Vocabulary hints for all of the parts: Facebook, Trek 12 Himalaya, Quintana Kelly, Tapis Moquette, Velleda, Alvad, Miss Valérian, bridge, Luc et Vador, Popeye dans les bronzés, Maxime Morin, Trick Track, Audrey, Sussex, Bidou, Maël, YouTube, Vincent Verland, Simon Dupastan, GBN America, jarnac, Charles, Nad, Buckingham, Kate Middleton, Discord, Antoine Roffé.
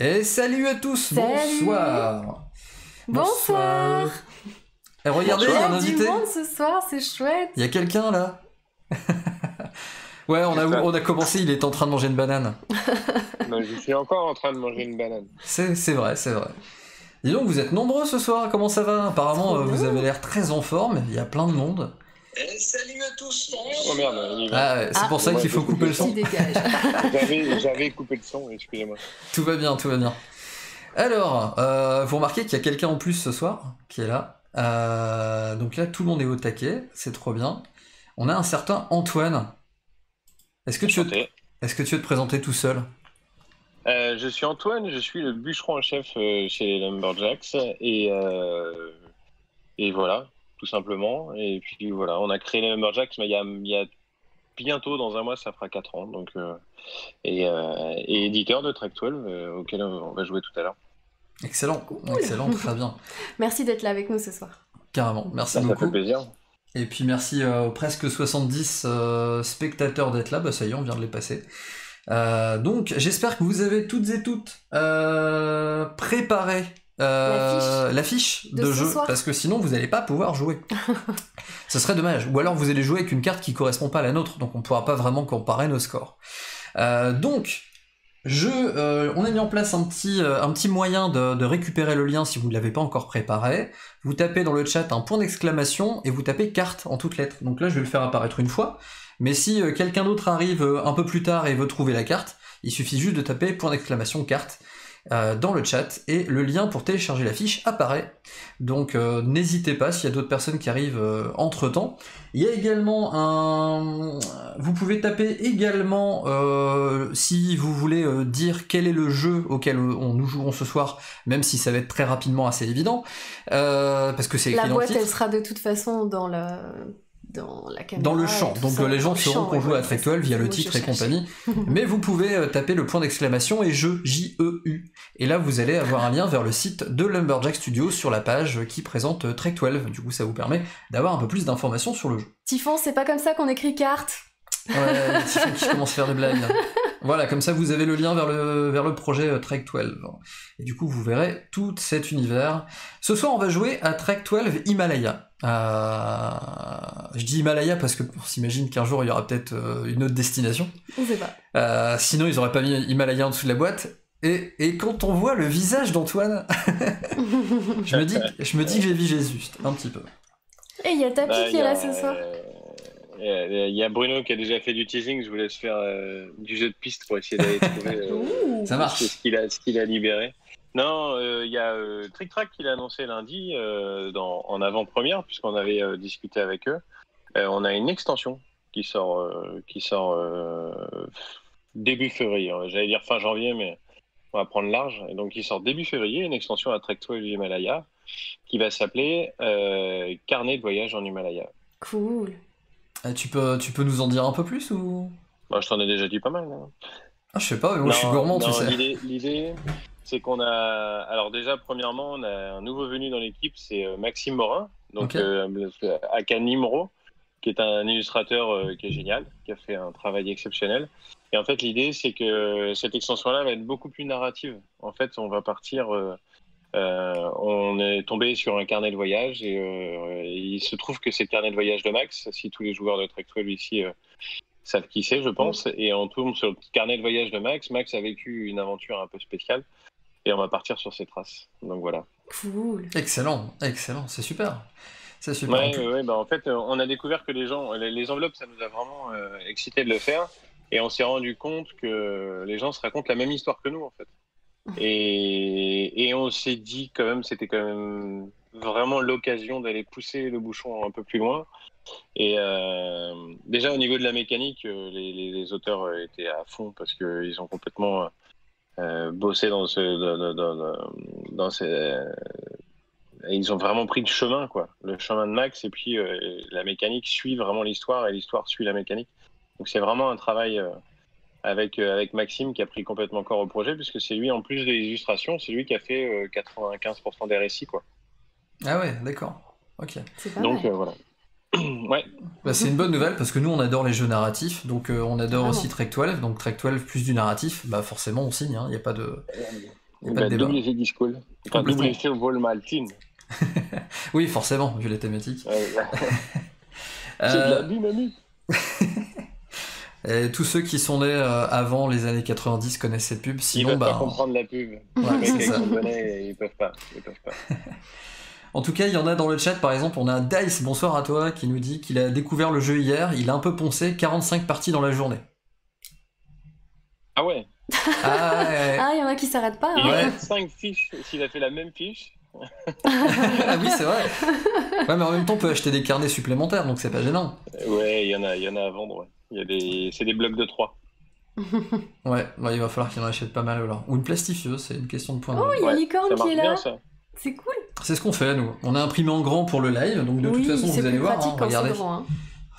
Et salut à tous, salut. Bonsoir. Bonsoir. Et regardez, il y a un invité. Il y a du monde ce soir, c'est chouette. Il y a quelqu'un là. Ouais, on a commencé, il est en train de manger une banane. Non, je suis encore en train de manger une banane. C'est vrai, c'est vrai. Dis donc, vous êtes nombreux ce soir, comment ça va? Apparemment, vous avez l'air très en forme, il y a plein de monde. Salut à tous. Oh merde, c'est pour ça qu'il faut couper le son. J'avais coupé le son, excusez-moi. Tout va bien, tout va bien. Alors, vous remarquez qu'il y a quelqu'un en plus ce soir qui est là. Donc là, tout le monde est au taquet, c'est trop bien. On a un certain Antoine. Est-ce que tu veux te présenter tout seul? Je suis Antoine, je suis le bûcheron en chef chez les Lumberjacks et voilà. Tout simplement, et puis voilà, on a créé les Lumberjacks, mais il y a bientôt, dans un mois, ça fera 4 ans, donc, et éditeur de Trek 12, auquel on va jouer tout à l'heure. Excellent, cool. Excellent, très bien. Merci d'être là avec nous ce soir. Carrément, merci beaucoup. Ça fait plaisir. Et puis merci aux presque 70 spectateurs d'être là, bah, ça y est, on vient de les passer. Donc, j'espère que vous avez toutes et toutes préparé l'affiche de jeu, parce que sinon vous n'allez pas pouvoir jouer. Ce serait dommage, ou alors vous allez jouer avec une carte qui ne correspond pas à la nôtre, donc on ne pourra pas vraiment comparer nos scores. Donc on a mis en place un petit moyen de récupérer le lien si vous ne l'avez pas encore préparé. Vous tapez dans le chat un point d'exclamation et vous tapez carte en toutes lettres. Donc là je vais le faire apparaître une fois, mais si quelqu'un d'autre arrive un peu plus tard et veut trouver la carte, il suffit juste de taper point d'exclamation carte dans le chat, et le lien pour télécharger la fiche apparaît. Donc n'hésitez pas s'il y a d'autres personnes qui arrivent entre temps. Il y a également un... Vous pouvez taper également, si vous voulez dire quel est le jeu auquel nous jouerons ce soir, même si ça va être très rapidement assez évident, parce que c'est écrit dans le titre. La boîte, elle sera de toute façon dans le... dans le champ, donc les gens sauront qu'on joue à Trek 12 via le titre et compagnie. Mais vous pouvez taper le point d'exclamation et jeu, J-E-U, et là vous allez avoir un lien vers le site de Lumberjack Studio sur la page qui présente Trek 12. Du coup ça vous permet d'avoir un peu plus d'informations sur le jeu. Tiphon, c'est pas comme ça qu'on écrit carte. Ouais, Tiphon qui commence à faire des blagues. Voilà, comme ça vous avez le lien vers le projet Trek 12. Et du coup vous verrez tout cet univers. Ce soir on va jouer à Trek 12 Himalaya. Je dis Himalaya parce qu'on s'imagine qu'un jour il y aura peut-être une autre destination. On sait pas. Sinon ils auraient pas mis Himalaya en dessous de la boîte. Et quand on voit le visage d'Antoine, je me dis que j'ai vu Jésus, un petit peu. Et il y a Tapis qui est là ce soir. Il y a Bruno qui a déjà fait du teasing, je vous laisse faire du jeu de piste pour essayer d'aller trouver ça marche. Ce qu'il a libéré. Non, il y a Trick Track qui l'a annoncé lundi en avant-première, puisqu'on avait discuté avec eux. On a une extension qui sort début février, j'allais dire fin janvier, mais on va prendre large. Et donc qui sort début février, une extension à Trek 12 Himalaya qui va s'appeler Carnet de voyage en Himalaya. Cool. Tu peux nous en dire un peu plus ou... Bah, je t'en ai déjà dit pas mal. Hein. Ah, je sais pas, mais moi je suis gourmand, tu sais. L'idée, c'est qu'on a... Alors déjà, premièrement, on a un nouveau venu dans l'équipe, c'est Maxime Morin, donc à Canimro, qui est un illustrateur qui est génial, qui a fait un travail exceptionnel. Et en fait, l'idée, c'est que cette extension-là va être beaucoup plus narrative. En fait, on va partir... on est tombé sur un carnet de voyage et il se trouve que c'est le carnet de voyage de Max, si tous les joueurs de Trek 12 ici savent qui c'est, je pense, et on tombe sur le carnet de voyage de Max. Max a vécu une aventure un peu spéciale et on va partir sur ses traces, donc voilà. Cool. Excellent, excellent, c'est super. Ouais, ouais, bah en fait on a découvert que les enveloppes, ça nous a vraiment excité de le faire, et on s'est rendu compte que les gens se racontent la même histoire que nous en fait. Et on s'est dit quand même, c'était quand même vraiment l'occasion d'aller pousser le bouchon un peu plus loin. Et déjà au niveau de la mécanique, les auteurs étaient à fond parce qu'ils ont complètement bossé ils ont vraiment pris le chemin, quoi. Le chemin de Max, et puis la mécanique suit vraiment l'histoire et l'histoire suit la mécanique. Donc c'est vraiment un travail... Avec Maxime qui a pris complètement corps au projet, puisque c'est lui, en plus de l'illustration, c'est lui qui a fait 95% des récits, quoi. Ah ouais, d'accord. Ok. Donc voilà. Ouais. Bah, c'est une bonne nouvelle parce que nous on adore les jeux narratifs, donc on adore aussi Trek 12. Donc Trek 12 plus du narratif, bah forcément on signe. Il n'y a pas de Pas de double effet Discord. Enfin, double effet vol maltine. Oui, forcément, vu les thématiques. C'est de l'abus, mamie. Et tous ceux qui sont nés avant les années 90 connaissent cette pub. Sinon, ils peuvent pas comprendre la pub. Ouais, les mecs qui connaissent, ils peuvent pas. Ils peuvent pas. En tout cas, il y en a dans le chat, par exemple, on a Dice, bonsoir à toi, qui nous dit qu'il a découvert le jeu hier, il a un peu poncé 45 parties dans la journée. Ah ouais. Ah, il y en a qui s'arrêtent pas. Il a 5 fiches, s'il a fait la même fiche. Ah oui, c'est vrai. Ouais, mais en même temps, on peut acheter des carnets supplémentaires, donc c'est pas gênant. Ouais, il y en a à vendre, ouais. C'est des blocs de 3. Ouais, il va falloir qu'il en achète pas mal alors. Ou une plastifieuse, c'est une question de point. Oh, il y a une licorne qui est là. C'est cool. C'est ce qu'on fait, nous. On a imprimé en grand pour le live, donc de toute façon, vous allez voir. Hein, regardez. Grand, hein.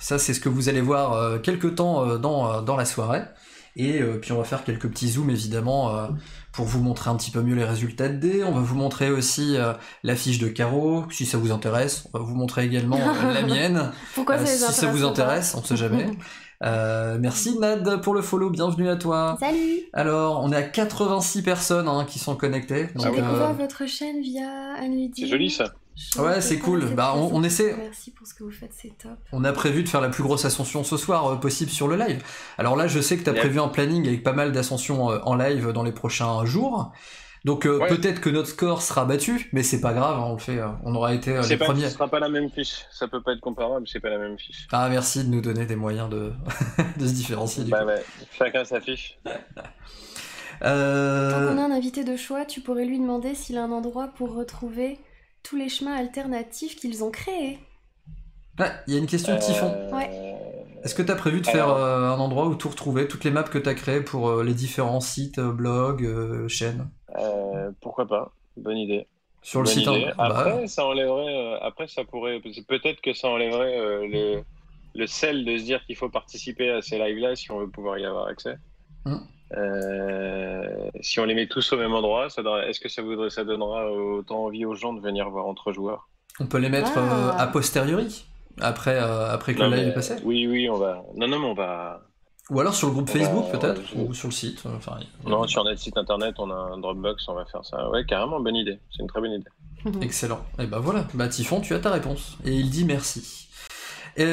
Ça, c'est ce que vous allez voir quelque temps dans la soirée. Et puis, on va faire quelques petits zooms, évidemment, pour vous montrer un petit peu mieux les résultats de dés. On va vous montrer aussi la fiche de Caro, si ça vous intéresse. On va vous montrer également la mienne. Pourquoi ça les intéresse, si ça vous intéresse, on ne sait jamais. Merci Nad pour le follow, bienvenue à toi. Salut. Alors, on est à 86 personnes hein, qui sont connectées. J'ai découvert votre chaîne via Anuidi. C'est joli ça. Ouais, c'est cool. Bah, on essaie. Merci pour ce que vous faites, c'est top. On a prévu de faire la plus grosse ascension ce soir possible sur le live. Alors là, je sais que tu as prévu un planning avec pas mal d'ascensions en live dans les prochains jours. Donc peut-être que notre score sera battu, mais c'est pas grave, hein, on le fait, on aura été les premiers. Ce sera pas la même fiche, ça peut pas être comparable, c'est pas la même fiche. Ah merci de nous donner des moyens de, de se différencier du coup. Ouais. Chacun sa fiche. Quand on a un invité de choix, tu pourrais lui demander s'il a un endroit pour retrouver tous les chemins alternatifs qu'ils ont créés. Ah, il y a une question de Tiphon. Est-ce que tu as prévu de faire un endroit où tout retrouver, toutes les maps que tu as créées pour les différents sites, blogs, chaînes? Pourquoi pas, bonne idée. Sur le site internet. Après, ça enlèverait, après, ça pourrait, peut-être que ça enlèverait le sel de se dire qu'il faut participer à ces lives-là si on veut pouvoir y avoir accès. Si on les met tous au même endroit, est-ce que ça donnera autant envie aux gens de venir voir entre joueurs? On peut les mettre a posteriori, après que le live est passé. Oui, on va. Non, mais on va. Ou alors sur le groupe Facebook peut-être, ou sur le site. Enfin, non, sur notre site internet, on a un Dropbox, on va faire ça. Ouais, carrément, bonne idée. C'est une très bonne idée. Excellent. Et bah voilà, Tiphon, tu as ta réponse. Et il dit merci. Il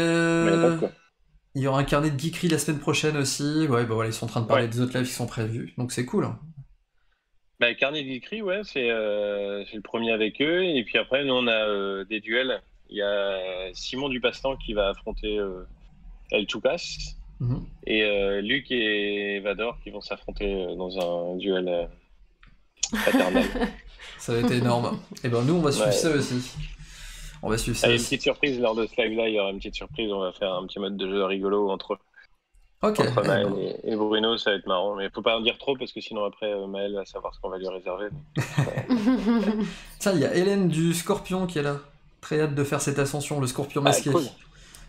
y aura un carnet de geekery la semaine prochaine aussi. Ouais, bah voilà, ils sont en train de parler des autres lives qui sont prévus, donc c'est cool. Bah, carnet de geekery, ouais, c'est le premier avec eux. Et puis après, nous, on a des duels. Il y a Simon Dupastan qui va affronter El Toupas. Et Luc et Vador qui vont s'affronter dans un duel paternel. Ça va être énorme. Et ben nous on va suivre ça aussi. On va suivre ça. Une petite surprise lors de ce live là, il y aura une petite surprise, on va faire un petit mode de jeu rigolo entre Maël et Bruno, ça va être marrant. Mais faut pas en dire trop parce que sinon après Maël va savoir ce qu'on va lui réserver. Tiens, il y a Hélène du Scorpion qui est là. Très hâte de faire cette ascension, le Scorpion masqué. Cool.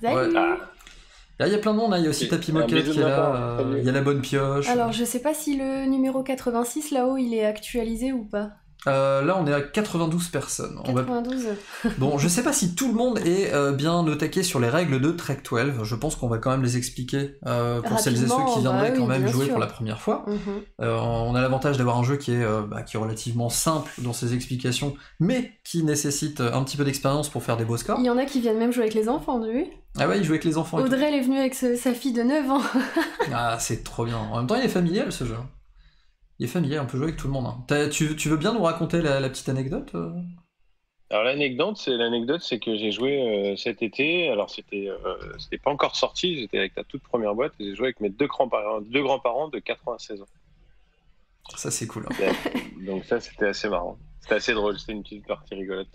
Salut. Là, il y a plein de monde, hein. Il y a aussi Tapis Moquette qui est là, il y a la bonne pioche. Alors, je sais pas si le numéro 86 là-haut, il est actualisé ou pas. Là, on est à 92 personnes. 92. Bon, je sais pas si tout le monde est bien au taquet sur les règles de Trek 12. Je pense qu'on va quand même les expliquer pour celles et ceux qui viendraient quand même jouer pour la première fois. On a l'avantage d'avoir un jeu qui est relativement simple dans ses explications, mais qui nécessite un petit peu d'expérience pour faire des beaux scores. Il y en a qui viennent même jouer avec les enfants, oui. Ah ouais, il joue avec les enfants. Audrey, elle est venue avec sa fille de 9 ans. Ah, c'est trop bien. En même temps, il est familial, ce jeu. Il est familial, on peut jouer avec tout le monde. Hein. Tu veux bien nous raconter la petite anecdote? Alors, l'anecdote, c'est que j'ai joué cet été. Alors, c'était pas encore sorti. J'étais avec la toute première boîte. J'ai joué avec mes deux grands-parents de 96 ans. Ça, c'est cool. Hein. Donc ça, c'était assez marrant. C'était assez drôle. C'était une petite partie rigolote.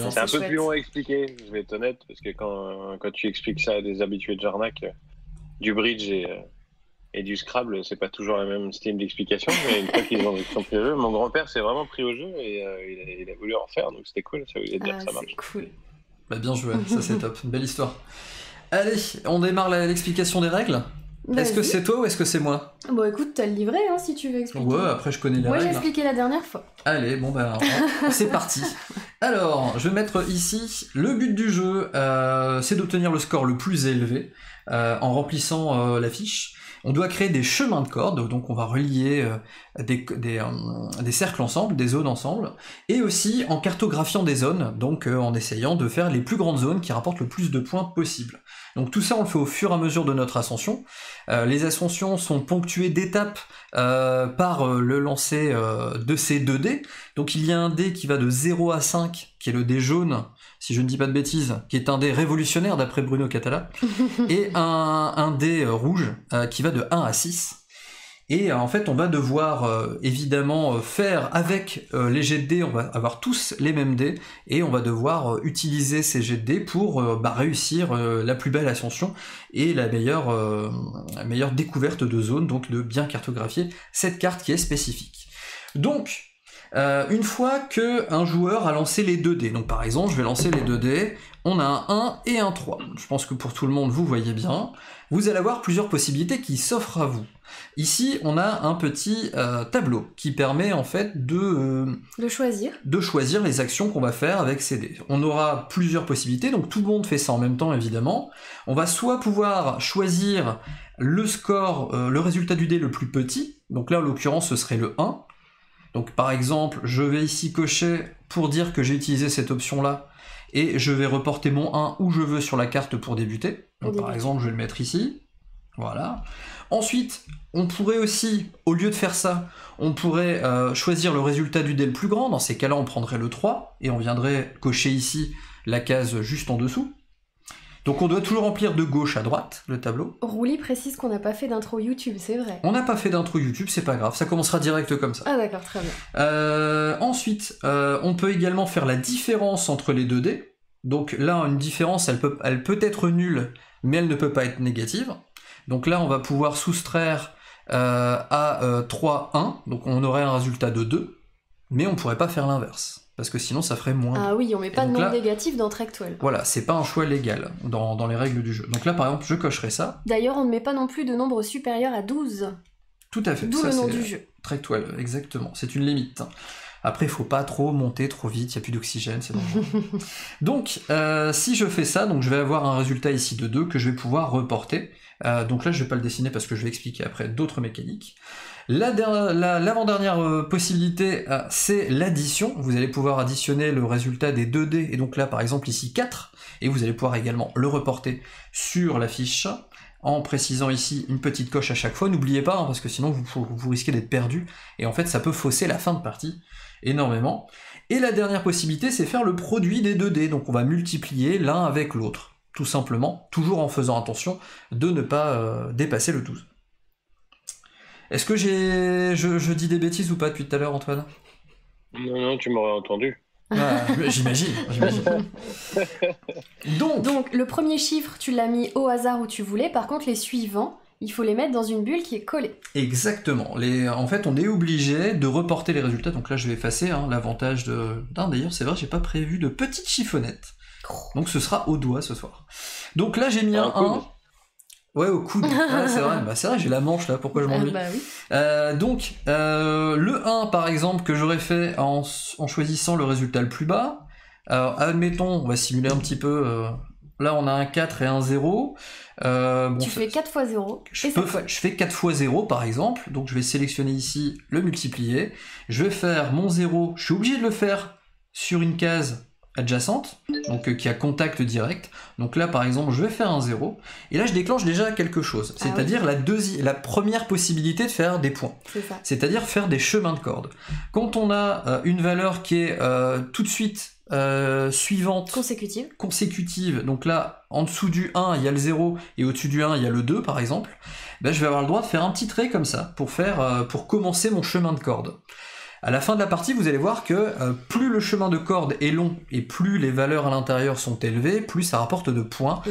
C'est un peu plus long à expliquer, je vais être honnête, parce que quand tu expliques ça à des habitués de Jarnac, du bridge et du Scrabble, c'est pas toujours la même style d'explication, mais une fois qu'ils ont pris au jeu, mon grand-père s'est vraiment pris au jeu et il a voulu en faire, donc c'était cool, ça voulait dire que ça marche. C'est cool. Bah, bien joué, ça c'est top, une belle histoire. Allez, on démarre l'explication des règles. Est-ce que c'est toi ou est-ce que c'est moi? Bon écoute, t'as le livret hein, si tu veux expliquer. Ouais, après je connais les règles. Moi j'ai expliqué la dernière fois. Allez, bon bah c'est parti. Alors, je vais mettre ici le but du jeu, c'est d'obtenir le score le plus élevé en remplissant la fiche. On doit créer des chemins de cordes, donc on va relier des cercles ensemble, des zones ensemble, et aussi en cartographiant des zones, donc en essayant de faire les plus grandes zones qui rapportent le plus de points possible. Donc tout ça on le fait au fur et à mesure de notre ascension. Les ascensions sont ponctuées d'étapes par le lancer de ces 2 dés. Donc il y a un dé qui va de 0 à 5, qui est le dé jaune, si je ne dis pas de bêtises, qui est un dé révolutionnaire d'après Bruno Catala, et un dé rouge qui va de 1 à 6. Et en fait on va devoir évidemment faire avec les jets de dés, on va avoir tous les mêmes dés, et on va devoir utiliser ces jets de dés pour réussir la plus belle ascension et la meilleure découverte de zone, donc de bien cartographier cette carte qui est spécifique. Donc une fois qu'un joueur a lancé les 2 dés, donc par exemple je vais lancer les 2 dés, on a un 1 et un 3, je pense que pour tout le monde vous voyez bien, vous allez avoir plusieurs possibilités qui s'offrent à vous. Ici, on a un petit tableau qui permet en fait de choisir les actions qu'on va faire avec ces dés. On aura plusieurs possibilités, donc tout le monde fait ça en même temps évidemment. On va soit pouvoir choisir le score, le résultat du dé le plus petit, donc là en l'occurrence ce serait le 1. Donc par exemple, je vais ici cocher pour dire que j'ai utilisé cette option là, et je vais reporter mon 1 où je veux sur la carte pour débuter. Donc par exemple, je vais le mettre ici. Voilà. Ensuite, on pourrait aussi, au lieu de faire ça, on pourrait choisir le résultat du dé le plus grand. Dans ces cas-là, on prendrait le 3 et on viendrait cocher ici la case juste en dessous. Donc on doit toujours remplir de gauche à droite le tableau. Rouli précise qu'on n'a pas fait d'intro YouTube, c'est vrai. On n'a pas fait d'intro YouTube, c'est pas grave, ça commencera direct comme ça. Ah d'accord, très bien. Ensuite, on peut également faire la différence entre les 2 dés. Donc là, une différence, elle peut être nulle, mais elle ne peut pas être négative. Donc là, on va pouvoir soustraire à 3, 1. Donc on aurait un résultat de 2, mais on ne pourrait pas faire l'inverse. Parce que sinon, ça ferait moins. Ah oui, on ne met pas de nombre négatif dans Trek 12. Voilà, c'est pas un choix légal dans les règles du jeu. Donc là, par exemple, je cocherai ça. D'ailleurs, on ne met pas non plus de nombre supérieur à 12. Tout à fait. D'où le nom du jeu. Trek 12, exactement. C'est une limite. Après, il ne faut pas trop monter trop vite, il n'y a plus d'oxygène, c'est dangereux. Donc, si je fais ça, donc je vais avoir un résultat ici de 2 que je vais pouvoir reporter. Donc là, je ne vais pas le dessiner parce que je vais expliquer après d'autres mécaniques. L'avant-dernière possibilité, c'est l'addition. Vous allez pouvoir additionner le résultat des 2 dés, et donc là, par exemple, ici 4, et vous allez pouvoir également le reporter sur la fiche en précisant ici une petite coche à chaque fois. N'oubliez pas, hein, parce que sinon, vous risquez d'être perdu, et en fait, ça peut fausser la fin de partie énormément. Et la dernière possibilité, c'est faire le produit des 2 dés, donc on va multiplier l'un avec l'autre. Tout simplement, toujours en faisant attention de ne pas dépasser le 12. Est-ce que je dis des bêtises ou pas depuis tout à l'heure, Antoine? Non, non, tu m'aurais entendu. Ah, j'imagine. Donc, le premier chiffre, tu l'as mis au hasard où tu voulais. Par contre, les suivants, il faut les mettre dans une bulle qui est collée. Exactement. En fait, on est obligé de reporter les résultats. Donc là, je vais effacer hein, l'avantage de... D'ailleurs, c'est vrai, j'ai pas prévu de petite chiffonnette. Donc ce sera au doigt ce soir. Donc là j'ai mis un 1. Ouais, au coude. Ah, c'est vrai, bah, j'ai la manche là, pourquoi je m'ennuie. Bah, oui. Donc le 1 par exemple que j'aurais fait en choisissant le résultat le plus bas. Admettons, on va simuler un petit peu. Là on a un 4 et un 0. Bon, tu fais 4 fois 0. Je fais 4 fois 0 par exemple. Donc je vais sélectionner ici le multiplier. Je vais faire mon 0. Je suis obligé de le faire sur une case adjacente, donc qui a contact direct. Donc là par exemple je vais faire un 0 et là je déclenche déjà quelque chose, c'est-à-dire la première possibilité de faire des points, c'est-à-dire faire des chemins de cordes. Quand on a une valeur qui est tout de suite suivante, consécutive, donc là en dessous du 1 il y a le 0 et au-dessus du 1 il y a le 2 par exemple, ben, je vais avoir le droit de faire un petit trait comme ça pour commencer mon chemin de cordes. À la fin de la partie, vous allez voir que plus le chemin de corde est long et plus les valeurs à l'intérieur sont élevées, plus ça rapporte de points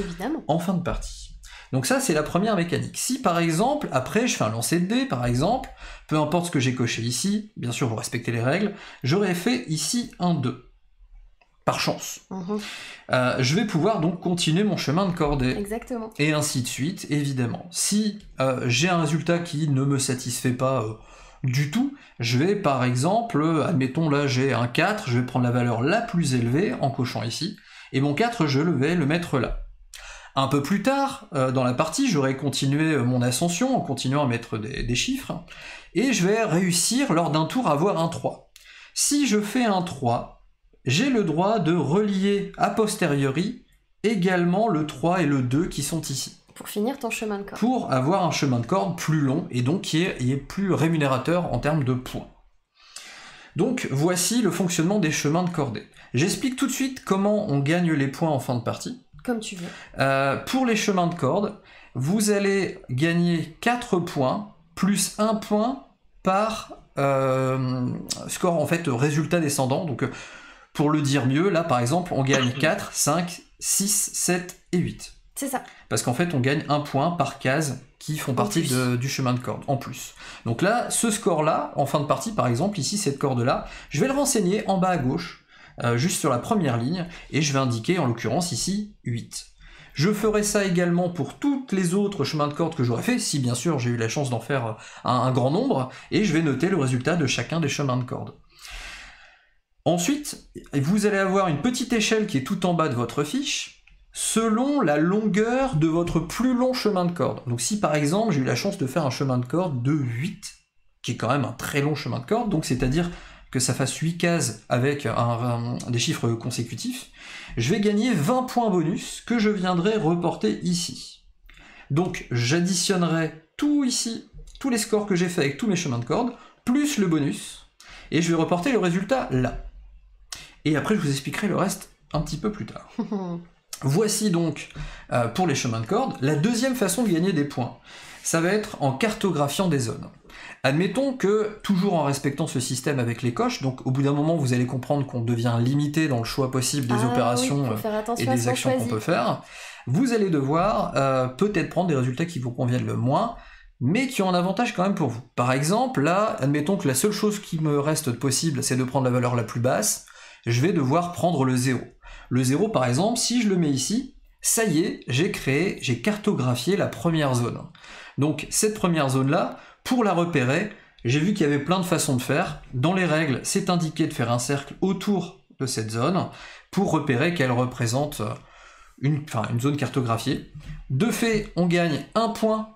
en fin de partie. Donc ça, c'est la première mécanique. Si par exemple, après, je fais un lancer de dés, par exemple, peu importe ce que j'ai coché ici, bien sûr, vous respectez les règles, j'aurais fait ici un 2. Par chance. Je vais pouvoir donc continuer mon chemin de cordée. Exactement. Et ainsi de suite, évidemment. Si j'ai un résultat qui ne me satisfait pas... du tout, je vais par exemple, admettons là j'ai un 4, je vais prendre la valeur la plus élevée en cochant ici, et mon 4 je vais le mettre là. Un peu plus tard, dans la partie, j'aurai continué mon ascension en continuant à mettre des chiffres, et je vais réussir lors d'un tour à avoir un 3. Si je fais un 3, j'ai le droit de relier a posteriori également le 3 et le 2 qui sont ici. Pour finir ton chemin de corde. Pour avoir un chemin de corde plus long et donc qui est plus rémunérateur en termes de points. Donc voici le fonctionnement des chemins de cordée. J'explique tout de suite comment on gagne les points en fin de partie. Comme tu veux. Pour les chemins de corde, vous allez gagner 4 points plus 1 point par score, en fait, résultat descendant. Donc pour le dire mieux, là par exemple, on gagne 4, 5, 6, 7 et 8. C'est ça. Parce qu'en fait, on gagne 1 point par case qui font partie du chemin de corde, en plus. Donc là, ce score-là, en fin de partie, par exemple, ici, cette corde-là, je vais le renseigner en bas à gauche, juste sur la première ligne, et je vais indiquer, en l'occurrence, ici, 8. Je ferai ça également pour toutes les autres chemins de corde que j'aurais fait, si, bien sûr, j'ai eu la chance d'en faire un grand nombre, et je vais noter le résultat de chacun des chemins de corde. Ensuite, vous allez avoir une petite échelle qui est tout en bas de votre fiche, selon la longueur de votre plus long chemin de corde. Donc si par exemple j'ai eu la chance de faire un chemin de corde de 8, qui est quand même un très long chemin de corde, donc c'est-à-dire que ça fasse 8 cases avec des chiffres consécutifs, je vais gagner 20 points bonus que je viendrai reporter ici. Donc j'additionnerai tout ici, tous les scores que j'ai fait avec tous mes chemins de corde, plus le bonus, et je vais reporter le résultat là. Et après je vous expliquerai le reste un petit peu plus tard. Voici donc, pour les chemins de corde, la deuxième façon de gagner des points. Ça va être en cartographiant des zones. Admettons que, toujours en respectant ce système avec les coches, donc au bout d'un moment vous allez comprendre qu'on devient limité dans le choix possible des opérations et des actions qu'on peut faire, vous allez devoir peut-être prendre des résultats qui vous conviennent le moins, mais qui ont un avantage quand même pour vous. Par exemple, là, admettons que la seule chose qui me reste possible, c'est de prendre la valeur la plus basse, je vais devoir prendre le 0. Le 0, par exemple, si je le mets ici, ça y est, j'ai cartographié la première zone. Donc cette première zone-là, pour la repérer, j'ai vu qu'il y avait plein de façons de faire. Dans les règles, c'est indiqué de faire un cercle autour de cette zone pour repérer qu'elle représente une zone cartographiée. De fait, on gagne un point.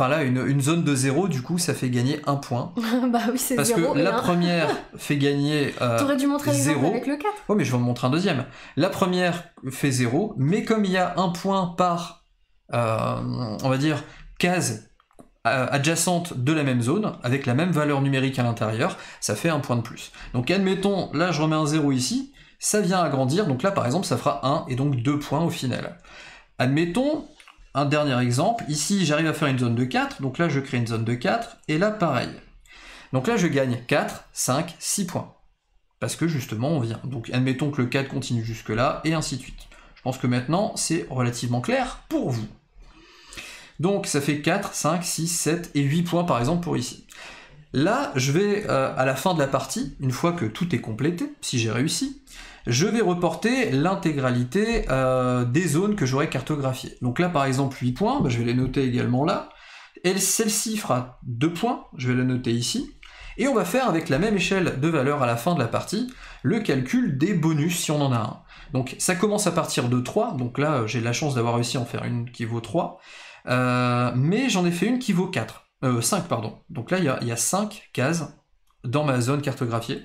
Enfin là, une zone de 0, du coup, ça fait gagner 1 point. Bah oui, c'est 0. Parce que la première fait gagner 0. T'aurais dû montrer l'exemple avec le 4. Oui, mais je vais en montrer un deuxième. La première fait 0, mais comme il y a 1 point par, on va dire, case adjacente de la même zone, avec la même valeur numérique à l'intérieur, ça fait 1 point de plus. Donc admettons, là, je remets un 0 ici, ça vient agrandir, donc là, par exemple, ça fera 1, et donc 2 points au final. Admettons... Un dernier exemple, ici j'arrive à faire une zone de 4, donc là je crée une zone de 4, et là pareil. Donc là je gagne 4, 5, 6 points. Parce que justement on vient. Donc admettons que le 4 continue jusque là, et ainsi de suite. Je pense que maintenant c'est relativement clair pour vous. Donc ça fait 4, 5, 6, 7 et 8 points par exemple pour ici. Là je vais à la fin de la partie, une fois que tout est complété, si j'ai réussi, je vais reporter l'intégralité des zones que j'aurai cartographiées. Donc là, par exemple, 8 points, bah, je vais les noter également là. Et celle-ci fera 2 points, je vais la noter ici. Et on va faire, avec la même échelle de valeur à la fin de la partie, le calcul des bonus, si on en a un. Donc ça commence à partir de 3, donc là, j'ai la chance d'avoir réussi à en faire une qui vaut 3. Mais j'en ai fait une qui vaut 5, pardon. Donc là, il y a 5 cases dans ma zone cartographiée.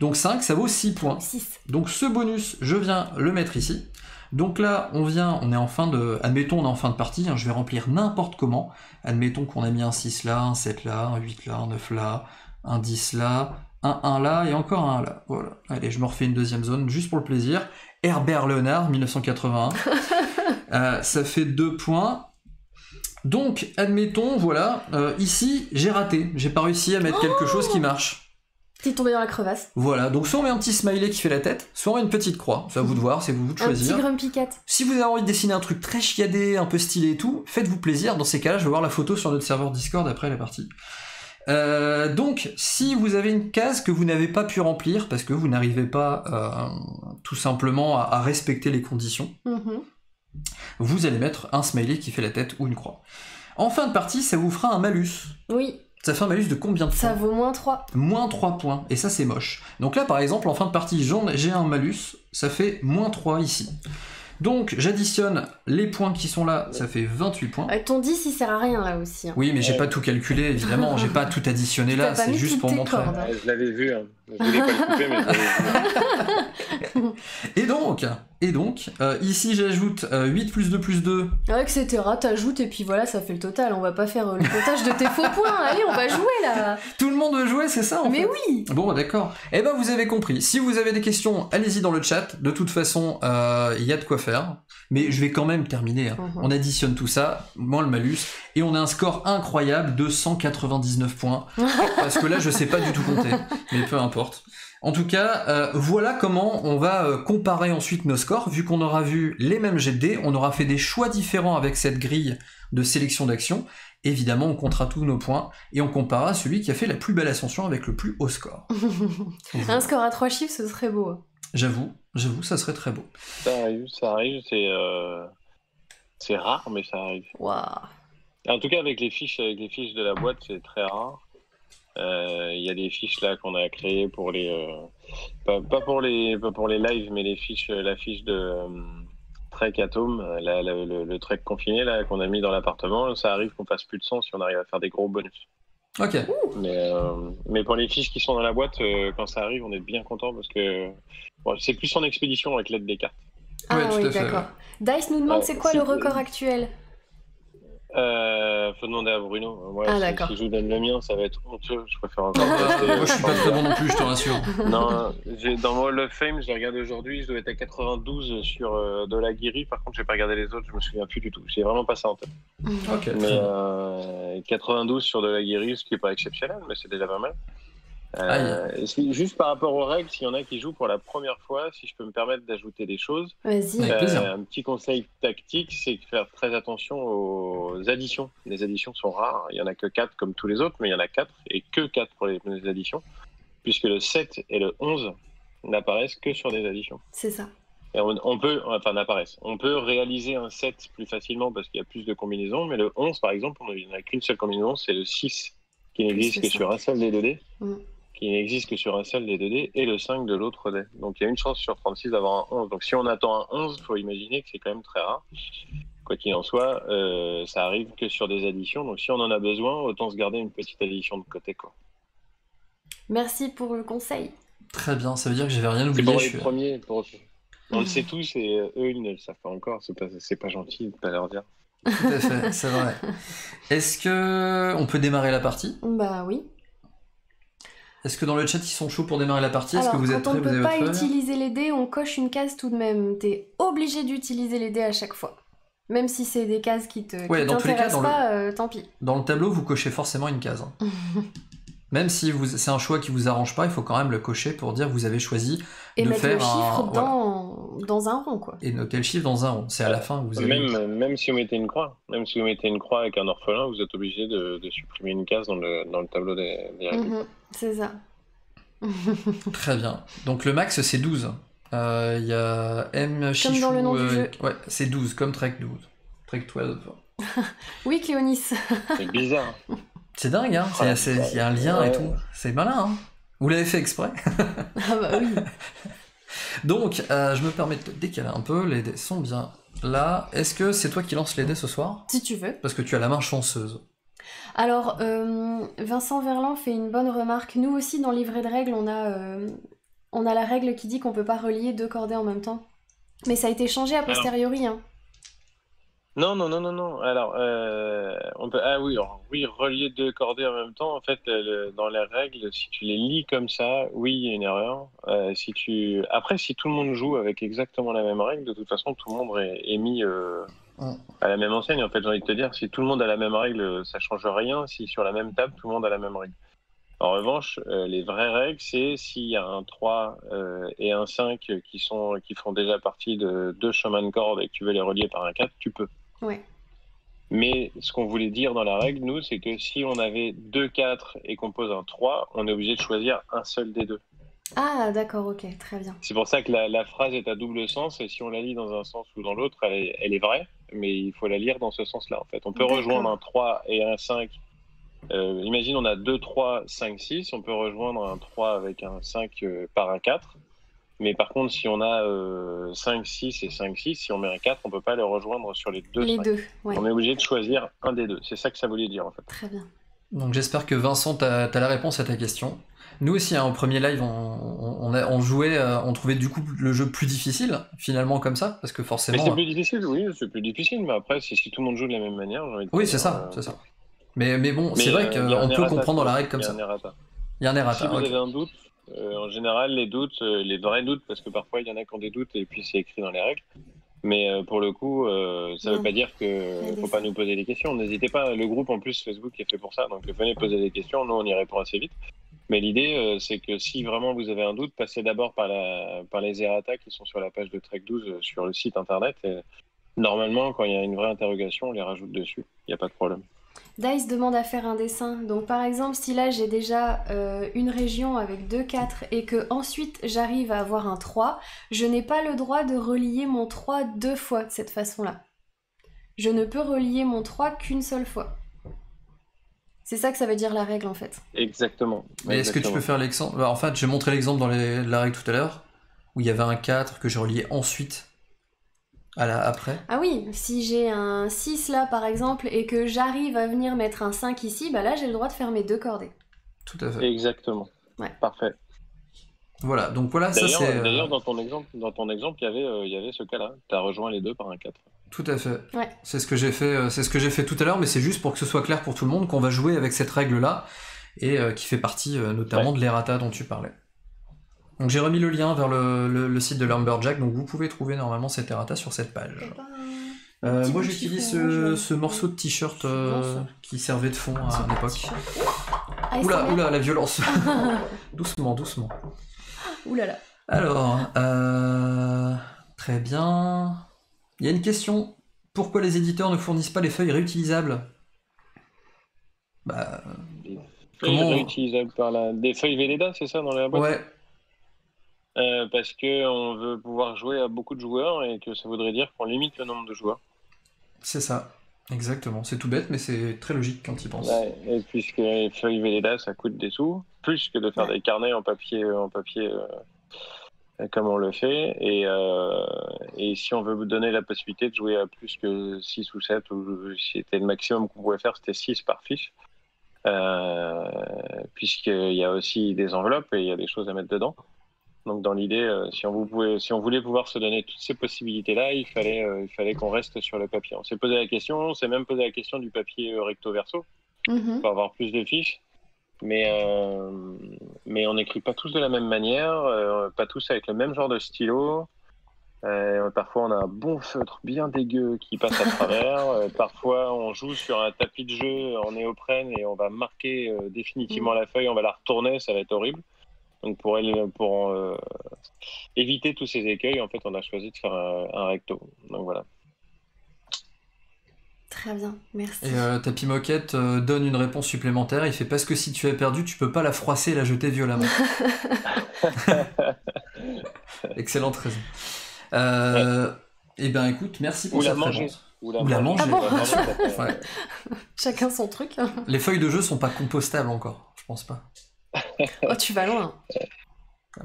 Donc 5, ça vaut 6 points. 6. Donc ce bonus, je viens le mettre ici. Donc là, on est en fin de... Admettons, on est en fin de partie, hein, je vais remplir n'importe comment. Admettons qu'on a mis un 6 là, un 7 là, un 8 là, un 9 là, un 10 là, un 1 là et encore un 1 là. Voilà. Allez, je me refais une deuxième zone juste pour le plaisir. Herbert Léonard, 1981. Ça fait 2 points. Donc, admettons, voilà, ici, j'ai raté. J'ai pas réussi à mettre quelque chose qui marche. T'es tombé dans la crevasse. Voilà, donc soit on met un petit smiley qui fait la tête, soit on met une petite croix. C'est à vous de voir, c'est à vous de choisir. Un petit Grumpy Cat. Si vous avez envie de dessiner un truc très chiadé, un peu stylé et tout, faites-vous plaisir. Dans ces cas-là, je vais voir la photo sur notre serveur Discord après la partie. Donc, si vous avez une case que vous n'avez pas pu remplir, parce que vous n'arrivez pas tout simplement à respecter les conditions, vous allez mettre un smiley qui fait la tête ou une croix. En fin de partie, ça vous fera un malus. Oui. Ça fait un malus de combien de points? Ça vaut moins 3. Moins 3 points, et ça c'est moche. Donc là par exemple, en fin de partie, j'ai un malus, ça fait moins 3 ici. Donc j'additionne les points qui sont là, ça fait 28 points. Ton 10 il sert à rien là aussi. Hein. Oui mais j'ai pas tout calculé évidemment, j'ai pas tout additionné là, c'est juste pour montrer. Je l'avais vu, hein. Je voulais pas le couper mais je l'avais vu. Et donc, ici j'ajoute 8 plus 2. Ouais, etc. T'ajoutes et puis voilà, ça fait le total. On va pas faire le comptage de tes faux points. Allez, on va jouer là. Tout le monde veut jouer, c'est ça en fait. Mais oui. Bon, bah, d'accord. Eh ben, vous avez compris. Si vous avez des questions, allez-y dans le chat. De toute façon, il y a de quoi faire. Mais je vais quand même terminer. Hein. On additionne tout ça, moins le malus. Et on a un score incroyable de 199 points. Parce que là, je sais pas du tout compter. Mais peu importe. En tout cas, voilà comment on va comparer ensuite nos scores. Vu qu'on aura vu les mêmes jets de dés, on aura fait des choix différents avec cette grille de sélection d'actions. Évidemment, on comptera tous nos points et on comparera celui qui a fait la plus belle ascension avec le plus haut score. Un score à 3 chiffres, ce serait beau. J'avoue, ça serait très beau. Ça arrive, c'est rare, mais ça arrive. Waouh. En tout cas, avec les fiches de la boîte, c'est très rare. Il y a des fiches là qu'on a créées pour les pas pour les lives mais les fiches, la fiche de Trek Atome, le Trek confiné là qu'on a mis dans l'appartement, ça arrive qu'on fasse plus de 100 si on arrive à faire des gros bonus. Ok. Mais pour les fiches qui sont dans la boîte, quand ça arrive on est bien content parce que bon, c'est plus en expédition avec l'aide des cartes. Ah ouais, oui d'accord. Dice nous demande c'est quoi le record actuel. Faut demander à Bruno. Moi, si je vous donne le mien, ça va être honteux. Je préfère encore. Moi, je suis pas très bon non plus, je te rassure. Non, dans Wall of Fame, je l'ai regardé aujourd'hui. Je dois être à 92 sur de la guérie. Par contre, j'ai pas regardé les autres. Je me souviens plus du tout. J'ai vraiment pas ça en tête. Okay. Mais 92 sur de la guérie, ce qui est pas exceptionnel, mais c'est déjà pas mal. Juste par rapport aux règles, s'il y en a qui jouent pour la première fois, si je peux me permettre d'ajouter des choses, un petit conseil tactique, c'est de faire très attention aux additions. Les additions sont rares, il n'y en a que 4 comme tous les autres, mais il y en a 4 et que 4 pour les additions, puisque le 7 et le 11 n'apparaissent que sur des additions. C'est ça. Et on peut réaliser un 7 plus facilement parce qu'il y a plus de combinaisons, mais le 11 par exemple, il n'y en a qu'une seule combinaison, c'est le 6 qui n'existe que sur un seul des 2D. Qui n'existe que sur un seul des 2D et le 5 de l'autre dé. Donc il y a une chance sur 36 d'avoir un 11. Donc si on attend un 11, il faut imaginer que c'est quand même très rare. Quoi qu'il en soit, ça arrive que sur des additions. Donc si on en a besoin, autant se garder une petite addition de côté. Merci pour le conseil. Très bien, ça veut dire que j'avais rien oublié. On le sait tous et eux, ils ne le savent pas encore. C'est pas gentil de ne pas leur dire. Tout à fait, c'est vrai. Est-ce qu'on peut démarrer la partie? Bah oui. Est-ce que dans le chat ils sont chauds pour démarrer la partie? Est-ce que vous êtes prêts? Quand on ne peut pas utiliser les dés, on coche une case tout de même. T'es obligé d'utiliser les dés à chaque fois. Même si c'est des cases qui te t'intéressent pas, tant pis. Dans le tableau, vous cochez forcément une case. Hein. Même si c'est un choix qui vous arrange pas, il faut quand même le cocher pour dire que vous avez choisi de faire le chiffre dans un rond. Quoi. Et noter le chiffre dans un rond. C'est à la fin que vous avez... Même si vous mettez une croix. Même si vous mettez une croix avec un orphelin, vous êtes obligé de supprimer une case dans le tableau des résultats. C'est ça. Très bien. Donc le max, c'est 12. Y a M Chichou... Comme dans le nom du jeu. Ouais, c'est 12, comme Trek 12. Trek 12. Oui, Cléonis. C'est bizarre. C'est dingue, hein. Il y a un lien et tout. C'est malin, hein. Vous l'avez fait exprès. Ah bah oui. Donc, je me permets de te décaler un peu. Les dés sont bien là. Est-ce que c'est toi qui lances les dés ce soir? Si tu veux. Parce que tu as la main chanceuse. Alors, Vincent Verland fait une bonne remarque. Nous aussi, dans le livret de règles, on a la règle qui dit qu'on peut pas relier deux cordées en même temps. Mais ça a été changé a posteriori, hein. Non. Alors, on peut... relier deux cordées en même temps. En fait, dans les règles, si tu les lis comme ça, oui, il y a une erreur. Après, si tout le monde joue avec exactement la même règle, de toute façon, tout le monde est mis à la même enseigne. En fait, j'ai envie de te dire, si tout le monde a la même règle, ça change rien. Si sur la même table, tout le monde a la même règle. En revanche, les vraies règles, c'est s'il y a un 3 et un 5 qui font déjà partie de deux chemins de corde et que tu veux les relier par un 4, tu peux. Ouais. Mais ce qu'on voulait dire dans la règle, nous, c'est que si on avait 2 4 et qu'on pose un 3, on est obligé de choisir un seul des deux. Ah, d'accord, ok, très bien. C'est pour ça que la phrase est à double sens, et si on la lit dans un sens ou dans l'autre, elle est vraie, mais il faut la lire dans ce sens-là, en fait. On peut rejoindre un 3 et un 5. Imagine, on a 2, 3, 5, 6. On peut rejoindre un 3 avec un 5 par un 4. Mais par contre, si on a 5-6 et 5-6, si on met un 4, on ne peut pas le rejoindre sur les deux. Les deux, ouais. On est obligé de choisir un des deux. C'est ça que ça voulait dire, en fait. Très bien. Donc j'espère que Vincent, tu as la réponse à ta question. Nous aussi, hein, au premier live, on jouait, on trouvait du coup le jeu plus difficile, finalement, comme ça, parce que forcément... Mais c'est plus difficile, oui, c'est plus difficile, mais après, si tout le monde joue de la même manière... Oui, c'est ça, c'est ça. Mais bon, c'est vrai qu'on peut comprendre la règle comme ça. Il y a un errata. Si vous avez un doute, en général, les doutes, les vrais doutes, parce que parfois, il y en a qui ont des doutes, et puis c'est écrit dans les règles. Mais pour le coup, ça ne veut pas dire qu'il ne faut pas nous poser des questions. N'hésitez pas, le groupe en plus Facebook est fait pour ça, donc venez poser des questions, nous on y répond assez vite. Mais l'idée, c'est que si vraiment vous avez un doute, passez d'abord par les errata qui sont sur la page de Trek 12 sur le site internet. Et normalement, quand il y a une vraie interrogation, on les rajoute dessus, il n'y a pas de problème. Dice demande à faire un dessin, donc par exemple si là j'ai déjà une région avec 2, 4 et que ensuite j'arrive à avoir un 3, je n'ai pas le droit de relier mon 3 deux fois de cette façon là. Je ne peux relier mon 3 qu'une seule fois. C'est ça que ça veut dire la règle en fait. Exactement. Mais est-ce que tu peux faire l'exemple? En fait j'ai montré l'exemple dans la règle tout à l'heure où il y avait un 4 que j'ai relié ensuite. Après. Ah oui, si j'ai un 6 là par exemple et que j'arrive à venir mettre un 5 ici, bah là j'ai le droit de faire mes deux cordées. Tout à fait. Exactement. Ouais. Parfait. Voilà, donc voilà, ça c'est... D'ailleurs dans ton exemple, il y avait ce cas-là. Tu as rejoint les deux par un 4. Tout à fait. Ouais. C'est ce que j'ai fait, tout à l'heure, mais c'est juste pour que ce soit clair pour tout le monde qu'on va jouer avec cette règle-là et qui fait partie notamment de l'errata dont tu parlais. Donc j'ai remis le lien vers le site de Lumberjack, donc vous pouvez trouver normalement cette errata sur cette page. Moi j'utilise ce morceau de t-shirt qui servait de fond à l'époque. Oula, oula, la violence. Doucement, doucement. Oula là. Alors, très bien. Il y a une question. Pourquoi les éditeurs ne fournissent pas les feuilles réutilisables? Bah, comment... Réutilisables par la... Des feuilles Velleda, c'est ça dans la boîte? Ouais. Parce qu'on veut pouvoir jouer à beaucoup de joueurs et que ça voudrait dire qu'on limite le nombre de joueurs. C'est ça, exactement. C'est tout bête, mais c'est très logique quand ils pensent. Ouais, et puisque les feuilles Velleda, ça coûte des sous, plus que de faire des carnets en papier comme on le fait. Et si on veut vous donner la possibilité de jouer à plus que 6 ou 7, ou c'était le maximum qu'on pouvait faire, c'était 6 par fiche, puisqu'il y a aussi des enveloppes et il y a des choses à mettre dedans. Donc dans l'idée, si on voulait pouvoir se donner toutes ces possibilités-là, il fallait qu'on reste sur le papier. On s'est posé la question, on s'est même posé la question du papier recto-verso, pour avoir plus de fiches. Mais on n'écrit pas tous de la même manière, pas tous avec le même genre de stylo. Parfois on a un bon feutre bien dégueu qui passe à travers. Parfois on joue sur un tapis de jeu en néoprène et on va marquer définitivement la feuille, on va la retourner, ça va être horrible. Donc pour éviter tous ces écueils, en fait, on a choisi de faire un recto. Donc voilà. Très bien, merci. Et Tapis Moquette donne une réponse supplémentaire. Il fait parce que si tu as perdu, tu peux pas la froisser et la jeter violemment. Excellente raison. Eh bien, écoute, merci pour cette réponse. Ou la manger. Chacun son truc. Hein. Les feuilles de jeu sont pas compostables encore, je pense pas. Oh, tu vas loin.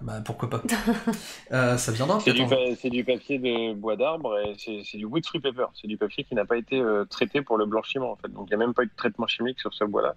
Bah, pourquoi pas. Ça viendra. C'est du papier de bois d'arbre et c'est du wood-free paper. C'est du papier qui n'a pas été traité pour le blanchiment en fait. Donc il n'y a même pas eu de traitement chimique sur ce bois-là.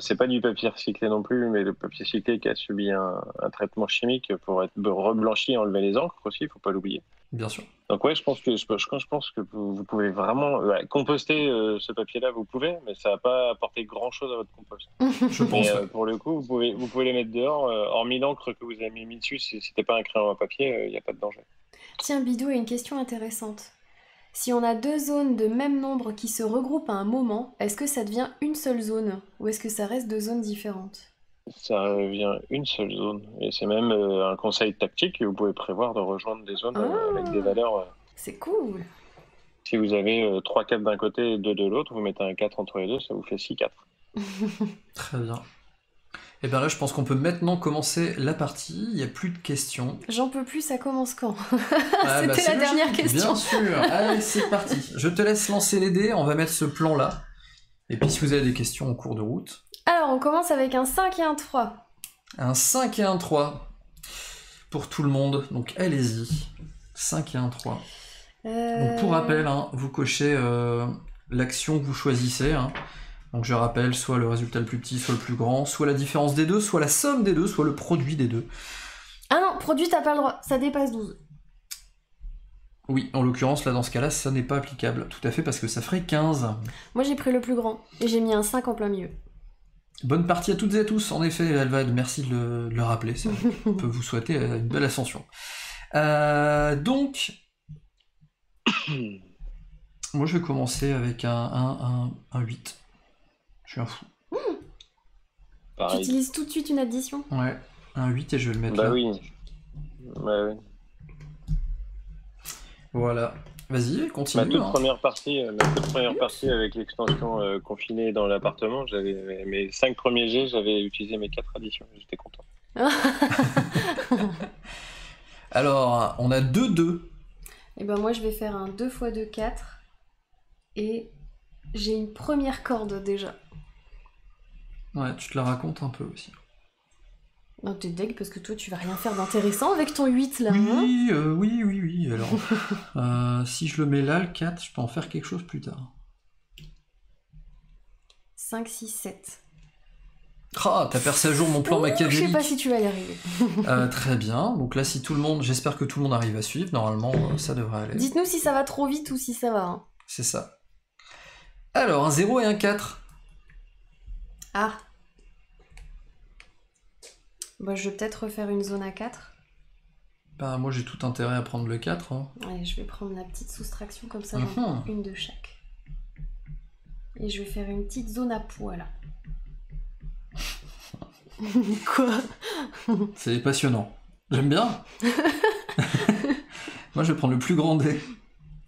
C'est pas du papier recyclé non plus, mais le papier recyclé qui a subi un traitement chimique pour être reblanchi et enlever les encres aussi, il faut pas l'oublier. Bien sûr. Donc ouais, je pense que vous pouvez vraiment composter ce papier-là, vous pouvez, mais ça va pas apporter grand-chose à votre compost. Je pense. Pour le coup, vous pouvez les mettre dehors. Hormis l'encre que vous avez mis dessus, si c'était pas un crayon à papier, il n'y a pas de danger. Tiens, Bidou, une question intéressante. Si on a deux zones de même nombre qui se regroupent à un moment, est-ce que ça devient une seule zone ou est-ce que ça reste deux zones différentes? Ça devient une seule zone et c'est même un conseil tactique que vous pouvez prévoir de rejoindre des zones avec des valeurs. C'est cool. Si vous avez 3 4 d'un côté et 2 de l'autre, vous mettez un 4 entre les deux, ça vous fait 6 4. Très bien. Et bien là, je pense qu'on peut maintenant commencer la partie. Il n'y a plus de questions. J'en peux plus, ça commence quand? Ah, c'était la dernière question. Bien sûr. Allez, c'est parti. Je te laisse lancer les dés. On va mettre ce plan-là. Et puis, si vous avez des questions en cours de route. Alors, on commence avec un 5 et un 3. Un 5 et un 3. pour tout le monde, donc allez-y. 5 et 1, 3. Donc pour rappel, hein, vous cochez l'action que vous choisissez. Hein. Donc je rappelle, soit le résultat le plus petit, soit le plus grand, soit la différence des deux, soit la somme des deux, soit le produit des deux. Ah non, produit, t'as pas le droit, ça dépasse 12. Oui, en l'occurrence, là, dans ce cas-là, ça n'est pas applicable. Tout à fait, parce que ça ferait 15. Moi, j'ai pris le plus grand, et j'ai mis un 5 en plein milieu. Bonne partie à toutes et à tous, en effet, Alvad, merci de le rappeler. Ça peut vous souhaiter une belle ascension. Donc... Moi, je vais commencer avec un 8. Je suis un fou. Mmh. Tu utilises tout de suite une addition. Ouais, un 8 et je vais le mettre là. Oui. Bah oui. Voilà, vas-y, continue. Ma toute première partie, avec l'extension confinée dans l'appartement, j'avais mes 5 premiers G, j'avais utilisé mes 4 additions, j'étais content. Alors, on a 2-2. Et ben moi je vais faire un 2 × 2, 4. Et j'ai une première corde déjà. Ouais, tu te la racontes un peu aussi. Non, t'es deg parce que toi tu vas rien faire d'intéressant avec ton 8 là. Oui, hein oui. Alors, si je le mets là, le 4, je peux en faire quelque chose plus tard. 5, 6, 7. Ah, t'as perdu à jour mon plan machiavélique. Je sais pas si tu vas y arriver. Très bien. Donc là, si tout le monde, j'espère que tout le monde arrive à suivre. Normalement, ça devrait aller. Dites-nous si ça va trop vite ou si ça va. Hein. C'est ça. Alors, un 0 et un 4. Ah. Bah, je vais peut-être refaire une zone à 4. Bah, moi j'ai tout intérêt à prendre le 4. Hein. Ouais, je vais prendre la petite soustraction comme ça, une de chaque. Et je vais faire une petite zone à poids là. Quoi? C'est passionnant. J'aime bien. Moi je vais prendre le plus grand dé.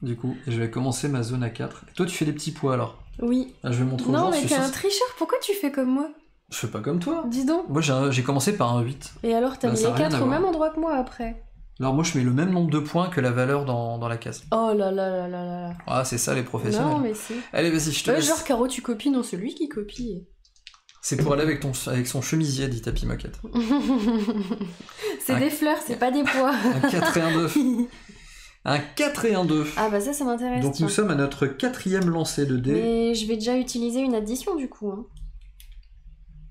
Du coup, et je vais commencer ma zone à 4. Et toi tu fais des petits poids alors? Oui. Là, je vais montrer aux gens. Non mais t'es un tricheur, pourquoi tu fais comme moi? Je fais pas comme toi. Dis donc. Moi, j'ai commencé par un 8. Et alors, t'as mis les 4 au même endroit que moi, après. Alors, moi, je mets le même nombre de points que la valeur dans la case. Oh là là là là là. Ah, c'est ça, les professionnels. Non, mais c'est... Allez, vas-y, je te laisse. Genre, Caro, tu copies, non, celui qui copie. C'est pour aller avec son chemisier, dit Tapis Moquette. C'est des fleurs, c'est pas des pois. Un 4 et un 2. Un 4 et un 2. Ah bah ça, ça m'intéresse. Donc, nous sommes à notre 4e lancé de dés. Mais je vais déjà utiliser une addition, du coup, hein.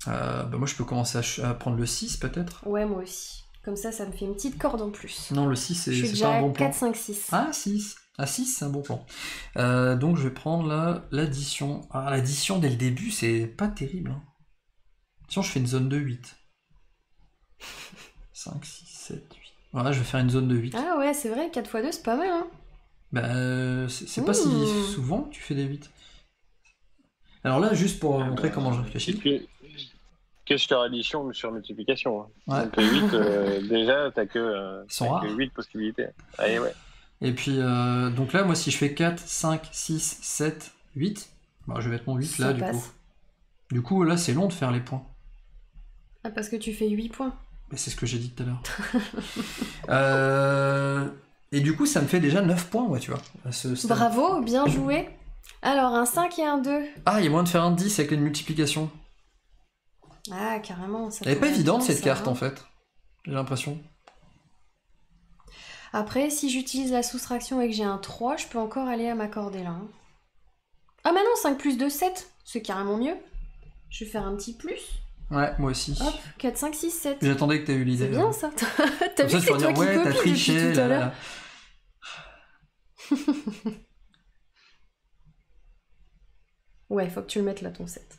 Bah moi je peux commencer à prendre le 6 peut-être. Ouais moi aussi. Comme ça ça me fait une petite corde en plus. Non le 6 c'est pas un bon plan. 4, 5, 6. Ah 6. Ah 6 c'est un bon plan. Donc je vais prendre l'addition. Ah l'addition dès le début c'est pas terrible. Hein. Sinon je fais une zone de 8. 5, 6, 7, 8. Voilà je vais faire une zone de 8. Ah ouais c'est vrai 4 × 2 c'est pas mal. Hein. Bah c'est pas si souvent que tu fais des 8. Alors là juste pour montrer comment je réfléchis. Qu'est-ce que l'addition sur multiplication hein. Ouais. 8, déjà, t'as que 8 possibilités. Allez, ouais. Et puis, donc là, moi, si je fais 4, 5, 6, 7, 8, bah, je vais mettre mon 8 ça là, passe. Du coup. Du coup, là, c'est long de faire les points. Ah, parce que tu fais 8 points. Bah, c'est ce que j'ai dit tout à l'heure. Et du coup, ça me fait déjà 9 points, ouais, tu vois. Bravo, bien joué. Alors, un 5 et un 2. Ah, il y a moyen de faire un 10 avec les multiplications. Ah, carrément. Ça elle n'est pas évidente cette carte en fait, j'ai l'impression. Après, si j'utilise la soustraction et que j'ai un 3, je peux encore aller à m'accorder là. Ah, mais non, 5 + 2, 7, c'est carrément mieux. Je vais faire un petit plus. Ouais, moi aussi. Hop, 4, 5, 6, 7. J'attendais que tu aies eu l'idée. C'est bien ça. T'as vu que c'est toi qui copies depuis tout à l'heure. Ouais, faut que tu le mettes là ton 7.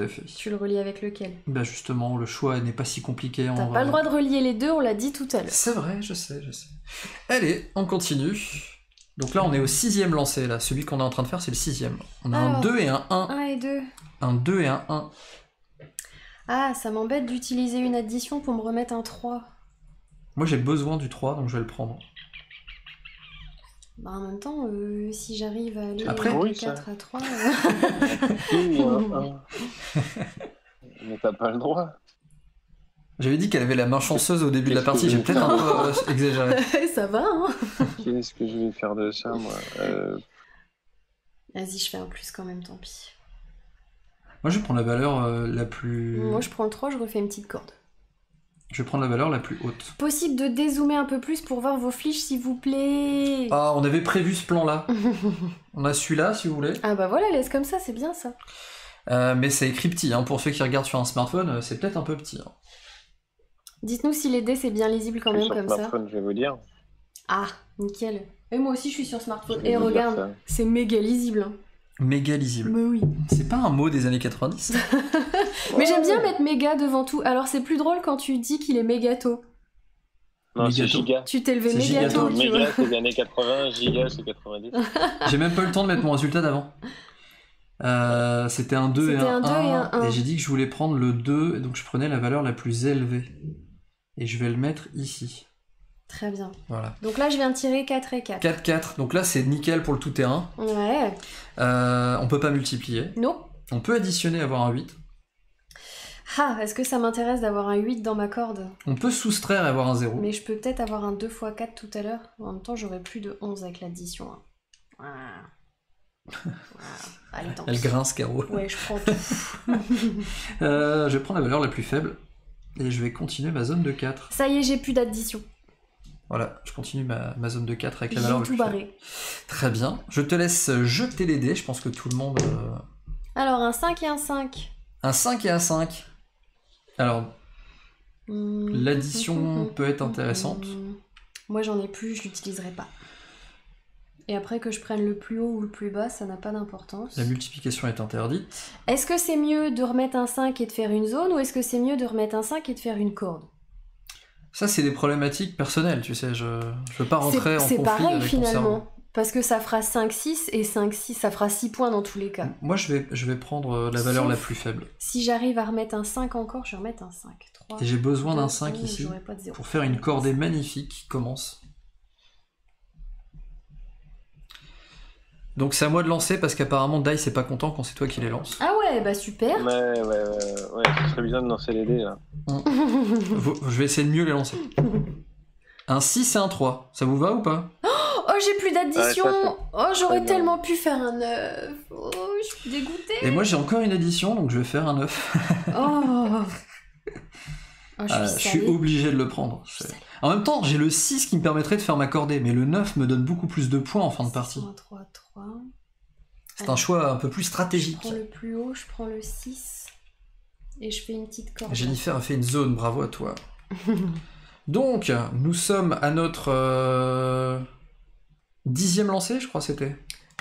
Fait. Tu le relies avec lequel? Bah justement, le choix n'est pas si compliqué. T'as pas le droit de relier les deux, on l'a dit tout à l'heure. C'est vrai, je sais. Allez, on continue. Donc là, on est au 6e lancé, là. Celui qu'on est en train de faire, c'est le 6e. On a un 2 et un 1. 1 et 2. Un 2 et un 1. Ah, ça m'embête d'utiliser une addition pour me remettre un 3. Moi, j'ai besoin du 3, donc je vais le prendre. Bah en même temps, si j'arrive à aller après, de 4 à 3... Mais t'as pas le droit. J'avais dit qu'elle avait la main chanceuse au début de la partie, j'ai peut-être un peu exagéré. Ça va, hein. Qu'est-ce que je vais faire de ça, moi Vas-y, je fais un plus quand même, tant pis. Moi, je prends la valeur la plus... Moi, je prends le 3, je refais une petite corde. Je vais prendre la valeur la plus haute. Possible de dézoomer un peu plus pour voir vos fiches, s'il vous plaît. Ah, on avait prévu ce plan-là. On a celui-là, si vous voulez. Ah bah voilà, laisse comme ça, c'est bien ça. Mais c'est écrit petit, hein. Pour ceux qui regardent sur un smartphone, c'est peut-être un peu petit. Hein. Dites-nous si les dés, c'est bien lisible quand même, comme ça. Sur smartphone, je vais vous dire. Ah, nickel. Et moi aussi, je suis sur smartphone. Et regarde, c'est méga lisible. Hein. Méga lisible. Mais oui. C'est pas un mot des années 90. Mais j'aime bien mettre méga devant tout. Alors c'est plus drôle quand tu dis qu'il est méga tôt. Non, c'est giga. Tu t'es levé méga tôt. Méga, c'est des années 80, giga, c'est 90. J'ai même pas eu le temps de mettre mon résultat d'avant. C'était un 2 et un 1. Et j'ai dit que je voulais prendre le 2, et donc je prenais la valeur la plus élevée. Et je vais le mettre ici. Très bien. Voilà. Donc là, je viens de tirer 4 et 4. 4, 4. Donc là, c'est nickel pour le tout-terrain. Ouais. On peut pas multiplier. Non. On peut additionner, avoir un 8. Ah, est-ce que ça m'intéresse d'avoir un 8 dans ma corde? On peut soustraire et avoir un 0. Mais je peux peut-être avoir un 2 x 4 tout à l'heure. En même temps, j'aurais plus de 11 avec l'addition. Hein. Voilà. Allez, tant Elle grince, Caro. Ouais, je prends tout. Je vais prendre la valeur la plus faible. Et je vais continuer ma zone de 4. Ça y est, j'ai plus d'addition. Voilà, je continue ma zone de 4 avec la valeur tout barré. Très bien, je te laisse jeter les dés, je pense que tout le monde... Alors, un 5 et un 5. Un 5 et un 5. Alors, l'addition peut être intéressante. Moi, j'en ai plus, je l'utiliserai pas. Et après, que je prenne le plus haut ou le plus bas, ça n'a pas d'importance. La multiplication est interdite. Est-ce que c'est mieux de remettre un 5 et de faire une zone, ou est-ce que c'est mieux de remettre un 5 et de faire une corde? Ça, c'est des problématiques personnelles, tu sais, je ne veux pas rentrer en conflit. C'est pareil finalement, parce que ça fera 5-6 et 5-6, ça fera 6 points dans tous les cas. Moi, je vais prendre la valeur la plus faible. Si j'arrive à remettre un 5 encore, je vais remettre un 5. 3, et j'ai besoin d'un 5 ici, pour faire une cordée magnifique qui commence. Donc c'est à moi de lancer, parce qu'apparemment Dice n'est pas content quand c'est toi qui les lance. Ah ouais, bah super. Ouais, ce serait bizarre de lancer les dés, là. Je vais essayer de mieux les lancer. Un 6 et un 3, ça vous va ou pas? Oh, j'ai plus d'addition. Oh, j'aurais tellement pu faire un 9. Oh, je suis dégoûtée. Et moi, j'ai encore une addition, donc je vais faire un 9. Je suis obligé de le prendre. En même temps, j'ai le 6 qui me permettrait de faire ma cordée, mais le 9 me donne beaucoup plus de points en fin de partie. C'est un choix un peu plus stratégique. Je prends le plus haut, je prends le 6 et je fais une petite corde. Jennifer a fait une zone, bravo à toi. Donc, nous sommes à notre 10e lancé, je crois c'était.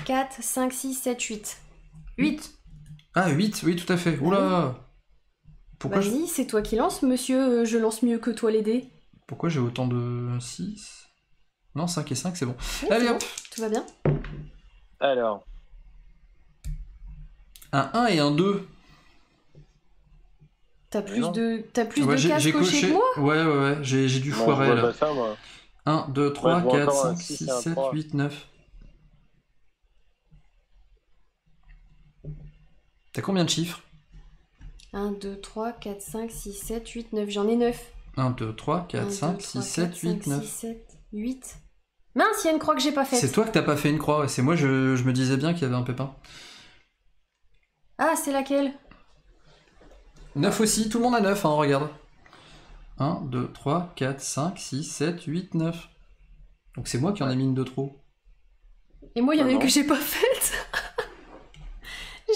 4, 5, 6, 7, 8. 8. Ah, 8, oui, tout à fait. Oula. Vas-y, c'est toi qui lance, monsieur, je lance mieux que toi les dés. Pourquoi j'ai autant de 6? Non, 5 et 5, c'est bon. Oui, allez, hop. Tout va bien. Alors. Un 1 et un 2. T'as plus de cases cochées que moi? Ouais, j'ai dû foirer là. 1, 2, 3, 4, 5, 6, 7, 8, 9. T'as combien de chiffres? 1, 2, 3, 4, 5, 6, 7, 8, 9. J'en ai 9. 1, 2, 3, 4, 5, 6, 7, 8, 9. 8. Mince, il y a une croix que j'ai pas faite. C'est toi que t'as pas fait une croix, et c'est moi, je me disais bien qu'il y avait un pépin. Ah, c'est laquelle? 9 aussi, tout le monde a 9, hein, regarde. 1, 2, 3, 4, 5, 6, 7, 8, 9. Donc c'est moi qui en ai mis une de trop. Et moi, il y en a une que j'ai pas faite.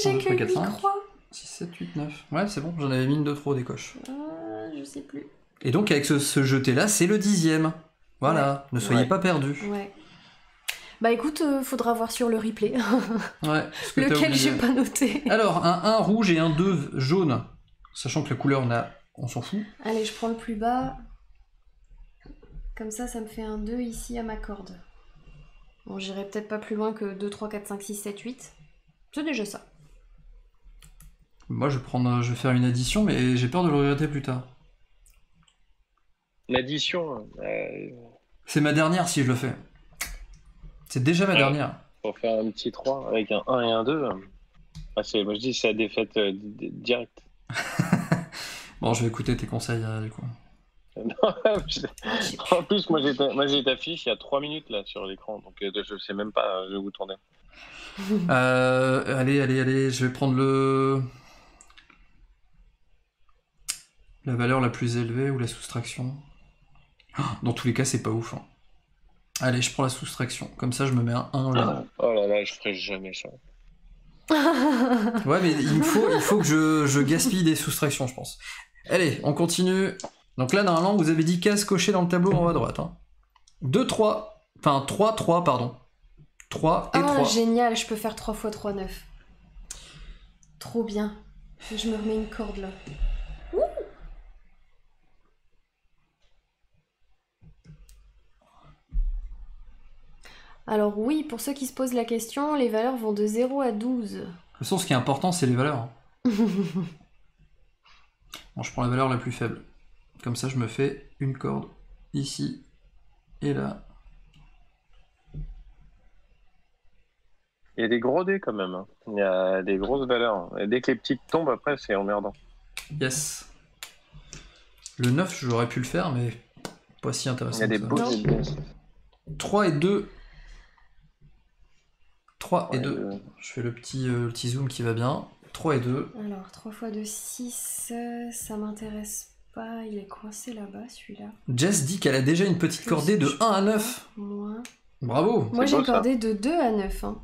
J'ai que 8 croix. 6, 7, 8, 9. Ouais, c'est bon, j'en avais mis une de trop des coches. Je sais plus. Et donc avec ce jeté-là, c'est le 10e. Voilà, ne soyez pas perdus. Ouais. Bah écoute, faudra voir sur le replay. Lequel j'ai pas noté. Alors, un 1 rouge et un 2 jaune. Sachant que la couleur, on s'en fout. Allez, je prends le plus bas. Comme ça, ça me fait un 2 ici à ma corde. Bon, j'irai peut-être pas plus loin que 2, 3, 4, 5, 6, 7, 8. C'est déjà ça. Moi, je vais faire une addition, mais j'ai peur de le regretter plus tard. L'addition c'est ma dernière si je le fais. C'est déjà ma dernière. Pour faire un petit 3 avec un 1 et un 2. Ah, moi je dis c'est la défaite directe. Bon, je vais écouter tes conseils du coup. En plus, moi j'ai ta fiche il y a 3 minutes là sur l'écran, donc je sais même pas le où tourner. Allez, je vais prendre le La valeur la plus élevée ou la soustraction. Dans tous les cas, c'est pas ouf. Hein. Allez, je prends la soustraction. Comme ça, je me mets un 1 là. Oh là là, je ferai jamais ça. Ouais, mais il faut que je gaspille des soustractions, je pense. Allez, on continue. Donc là, normalement, vous avez 10 cases cochées dans le tableau en haut à droite. Hein. 2, 3. Enfin, 3, 3, pardon. 3 et 3. Ah, génial, je peux faire 3 x 3, 9. Trop bien. Je me remets une corde là. Ouh. Alors oui, pour ceux qui se posent la question, les valeurs vont de 0 à 12. De toute façon, ce qui est important, c'est les valeurs. Bon, je prends la valeur la plus faible. Comme ça, je me fais une corde ici et là. Il y a des gros dés quand même. Il y a des grosses valeurs. Et dès que les petites tombent, après, c'est emmerdant. Yes. Le 9, j'aurais pu le faire, mais pas si intéressant. Il y a des beaux dés. 3 et 2. 3 et 2. Je fais le petit zoom qui va bien. 3 et 2. Alors, 3 x 2, 6. Ça m'intéresse pas. Il est coincé là-bas, celui-là. Jess dit qu'elle a déjà une petite cordée de 1 à 9. Moi. Bravo. Moi, j'ai cordé de 2 à 9. Hein.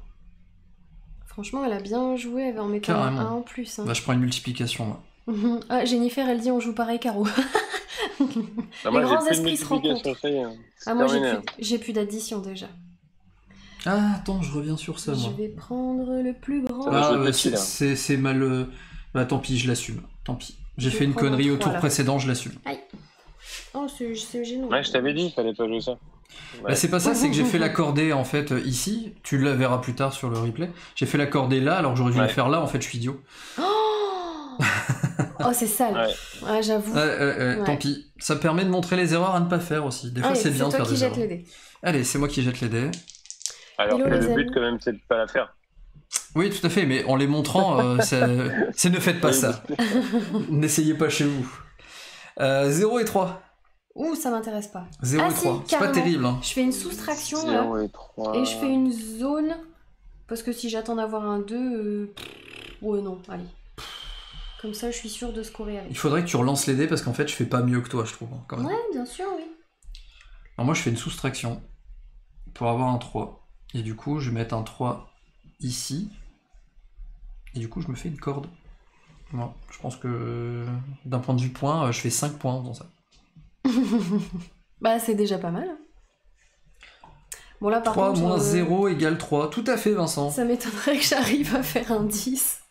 Franchement, elle a bien joué en mettant un en plus. Hein. Bah, je prends une multiplication. Là. Ah, Jennifer, elle dit on joue pareil, Caro. Les grands esprits se rencontrent. Ah, moi, j'ai plus d'addition déjà. Ah, attends, je reviens sur ça. Je vais prendre le plus grand. Ah, c'est mal. Bah, tant pis, je l'assume. Tant pis. J'ai fait une connerie au tour précédent, je l'assume. Aïe. Oh, c'est gênant. Ouais, je t'avais dit, il fallait pas jouer ça. Ouais. Bah c'est pas ça, c'est que j'ai fait la cordée en fait ici, tu la verras plus tard sur le replay, j'ai fait la cordée là alors que j'aurais dû la faire là, en fait je suis idiot. Oh, oh c'est sale, ouais. Ouais, j'avoue. Ouais. Tant pis, ça permet de montrer les erreurs à ne pas faire aussi, des fois c'est bien de faire des erreurs. Allez, c'est moi qui jette les dés. Alors que le but quand même c'est de pas la faire. Oui tout à fait, mais en les montrant, c'est ne faites pas ça, n'essayez pas chez vous. 0 et 3. Ouh, ça m'intéresse pas. 0 et 3, c'est pas terrible. Hein. Je fais une soustraction 0 et 3. Là, et je fais une zone, parce que si j'attends d'avoir un 2, ouais non, allez. Comme ça, je suis sûre de scorer avec. Il faudrait que tu relances les dés, parce qu'en fait, je fais pas mieux que toi, je trouve. Hein, quand même. Ouais, bien sûr, oui. Alors moi, je fais une soustraction, pour avoir un 3. Et du coup, je vais mettre un 3 ici, et du coup, je me fais une corde. Bon, je pense que, d'un point de vue point, je fais 5 points dans ça. Bah c'est déjà pas mal. Bon là par 3 contre, moins 0 égale 3, tout à fait Vincent. Ça m'étonnerait que j'arrive à faire un 10.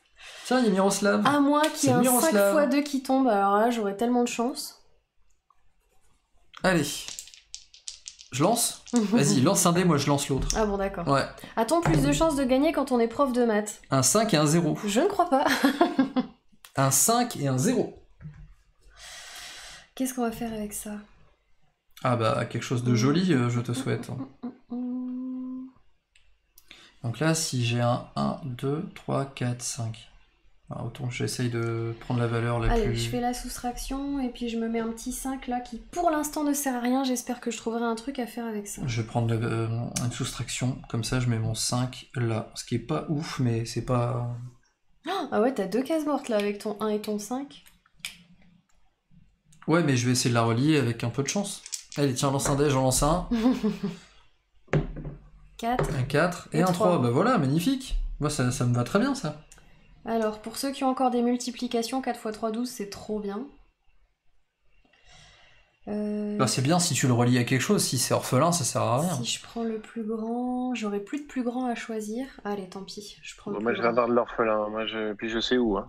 Tiens il y a Miroslav. À moi qui a un 5 x 2 qui tombe, alors là j'aurais tellement de chance. Allez. Je lance. Vas-y lance un dé, moi je lance l'autre. Ah bon d'accord. Ouais. A-t-on plus de chances de gagner quand on est prof de maths? Un 5 et un 0. Je ne crois pas. Un 5 et un 0. Qu'est-ce qu'on va faire avec ça? Ah bah, quelque chose de joli, je te souhaite. Donc là, si j'ai un 1, 2, 3, 4, 5. Alors, autant j'essaye de prendre la valeur la plus... Allez, je fais la soustraction et puis je me mets un petit 5 là qui, pour l'instant, ne sert à rien. J'espère que je trouverai un truc à faire avec ça. Je vais prendre une soustraction, comme ça je mets mon 5 là. Ce qui est pas ouf, mais c'est pas... Ah ouais, t'as deux cases mortes là avec ton 1 et ton 5. Ouais, mais je vais essayer de la relier avec un peu de chance. Allez, tiens, lance un dé, j'en lance un. 4. Un 4 et un 3. Bah voilà, magnifique. Moi, ça me va très bien, ça. Alors, pour ceux qui ont encore des multiplications, 4 x 3, 12, c'est trop bien. Bah, c'est bien si tu le relies à quelque chose. Si c'est orphelin, ça sert à rien. Si je prends le plus grand, j'aurai plus de plus grand à choisir. Allez, tant pis. Je prends le plus grand. Moi, je vais avoir de l'orphelin. Moi, puis je sais où, hein.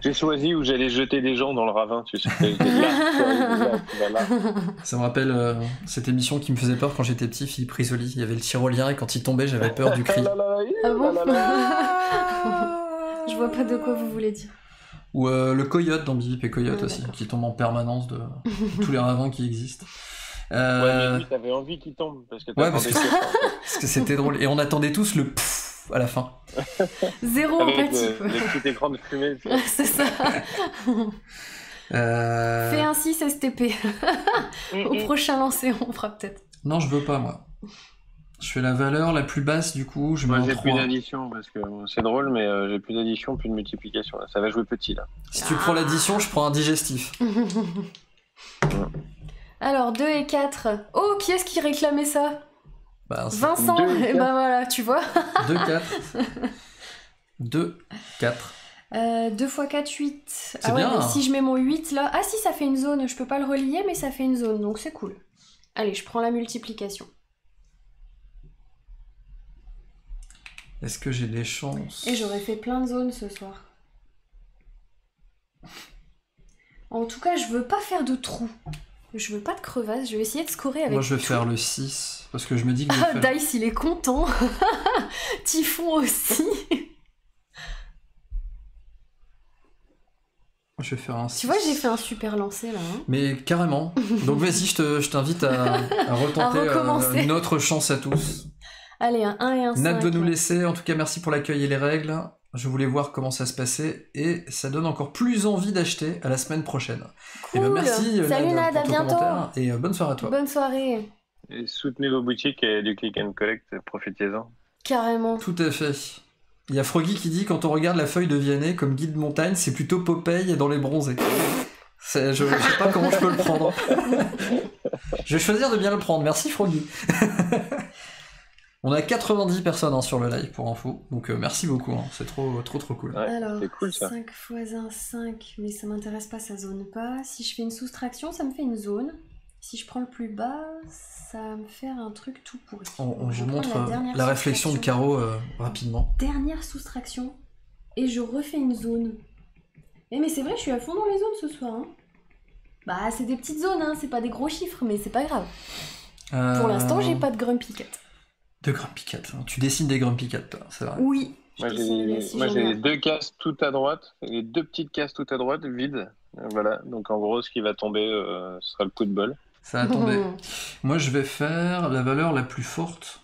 J'ai choisi où j'allais jeter des gens dans le ravin, tu sais. Là. Ça me rappelle cette émission qui me faisait peur quand j'étais petit, Philippe Risoli. Il y avait le tyrolien et quand il tombait, j'avais peur du cri. Ah bon? Je vois pas de quoi vous voulez dire. Ou le coyote dans Bip et Coyote aussi, qui tombe en permanence de tous les ravins qui existent. Ouais, mais t'avais envie qu'il tombe parce que c'était drôle. Et on attendait tous le pfff à la fin. Zéro empathie. Les petits écrans de fumée. C'est ça. Fais un 6 STP. Au prochain lancer, on fera peut-être. Non, je veux pas, moi. Je fais la valeur la plus basse du coup. Moi j'ai plus d'addition parce que c'est drôle, mais j'ai plus d'addition, plus de multiplication. Là. Ça va jouer petit là. Si tu prends l'addition, je prends un digestif. Ouais. Alors 2 et 4. Oh, qui est-ce qui réclamait ça? Bah, Vincent, et ben voilà, tu vois. 2-4. 2-4. 2 x 4, 8. Ah ouais, bien, si je mets mon 8 là. Ah si, ça fait une zone. Je peux pas le relier, mais ça fait une zone, donc c'est cool. Allez, je prends la multiplication. Est-ce que j'ai des chances? Et j'aurais fait plein de zones ce soir. En tout cas, je veux pas faire de trous. Je veux pas de crevasses, je vais essayer de scorer avec... Moi, je vais faire le 6, parce que je me dis que... Ah, faire... Dice, il est content. Tiphon aussi. Je vais faire un 6. Tu vois, j'ai fait un super lancer, là. Hein. Mais carrément. Donc, vas-y, je t'invite à retenter notre chance à tous. Allez, un 1 et un 5. Nad veut nous laisser. En tout cas, merci pour l'accueil et les règles. Je voulais voir comment ça se passait et ça donne encore plus envie d'acheter à la semaine prochaine. Cool. Et ben merci. Salut Nad, à bientôt. Et bonne soirée à toi. Bonne soirée. Et soutenez vos boutiques et du click and collect, profitez-en. Carrément. Tout à fait. Il y a Froggy qui dit quand on regarde la feuille de Vianney comme guide montagne, c'est plutôt Popeye dans les bronzés. Je ne sais pas comment je peux le prendre. Je vais choisir de bien le prendre. Merci Froggy. On a 90 personnes hein, sur le live pour info, donc merci beaucoup, hein. C'est trop cool. Ouais, alors, cool, ça. 5 x 1, 5, mais ça m'intéresse pas, ça zone pas. Si je fais une soustraction, ça me fait une zone. Si je prends le plus bas, ça va me faire un truc tout pourri. On vous montre la réflexion de Caro rapidement. Dernière soustraction, et je refais une zone. Et mais c'est vrai, je suis à fond dans les zones ce soir. Hein. Bah, c'est des petites zones, hein, c'est pas des gros chiffres, mais c'est pas grave. Pour l'instant, j'ai pas de Grumpy Cat. De Grumpy Cat, hein. Tu dessines des Grumpy Cat, c'est vrai. Oui. Moi j'ai les deux cases tout à droite, les deux petites cases tout à droite, vides. Voilà, donc en gros ce qui va tomber ce sera le coup de bol. Ça va tomber. Moi je vais faire la valeur la plus forte.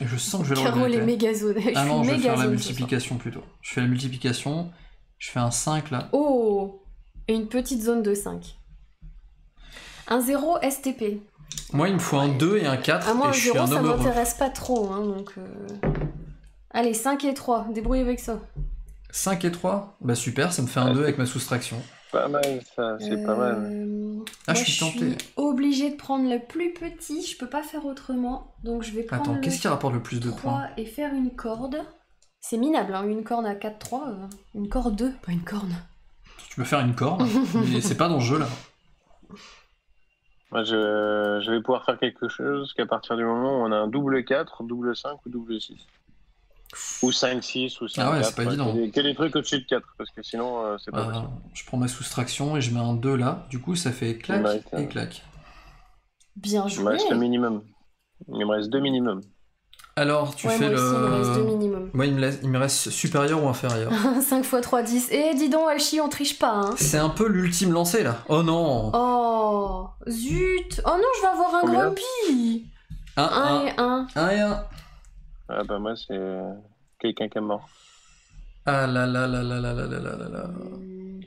Et je sens que je vais le regretter. Les méga zones. Ah non, je vais faire la multiplication plutôt. Je fais la multiplication, je fais un 5 là. Oh, et une petite zone de 5. Un 0 STP. Moi, il me faut un 2 et un 4. Ah, moi, un 0, ça m'intéresse pas trop. Hein, donc Allez, 5 et 3, débrouillez avec ça. 5 et 3 bah, super, ça me fait un 2 avec ma soustraction. Pas mal, ça, c'est pas mal. Ah, moi, je suis tentée. Je suis obligée de prendre le plus petit, je peux pas faire autrement. Donc, je vais prendre. Attends, qu'est-ce qui rapporte le plus de points? Et faire une corde. C'est minable, hein, une corne à 4-3, une corde 2, pas une corne. Tu peux faire une corne, mais c'est pas dans le jeu là. Moi, je vais pouvoir faire quelque chose qu'à partir du moment où on a un double 4, double 5 ou double 6. Ou 5, 6 ou 5, ah ouais, 4. C'est pas évident. Quel est le truc au-dessus de 4? Parce que sinon, c'est pas possible. Je prends ma soustraction et je mets un 2 là. Du coup, ça fait clac et clac. Bien joué. Il me reste le minimum. Il me reste 2 minimum. Alors, tu fais le... Moi, il me reste supérieur ou inférieur. 5 x 3, 10. Et dis donc, Alchi, on triche pas, hein. C'est un peu l'ultime lancé, là. Oh non. Oh, zut. Oh non, je vais avoir un Grumpy. 1 et 1. 1 et 1. Ah bah moi, c'est quelqu'un qui est mort. Ah là là là là là là là là là.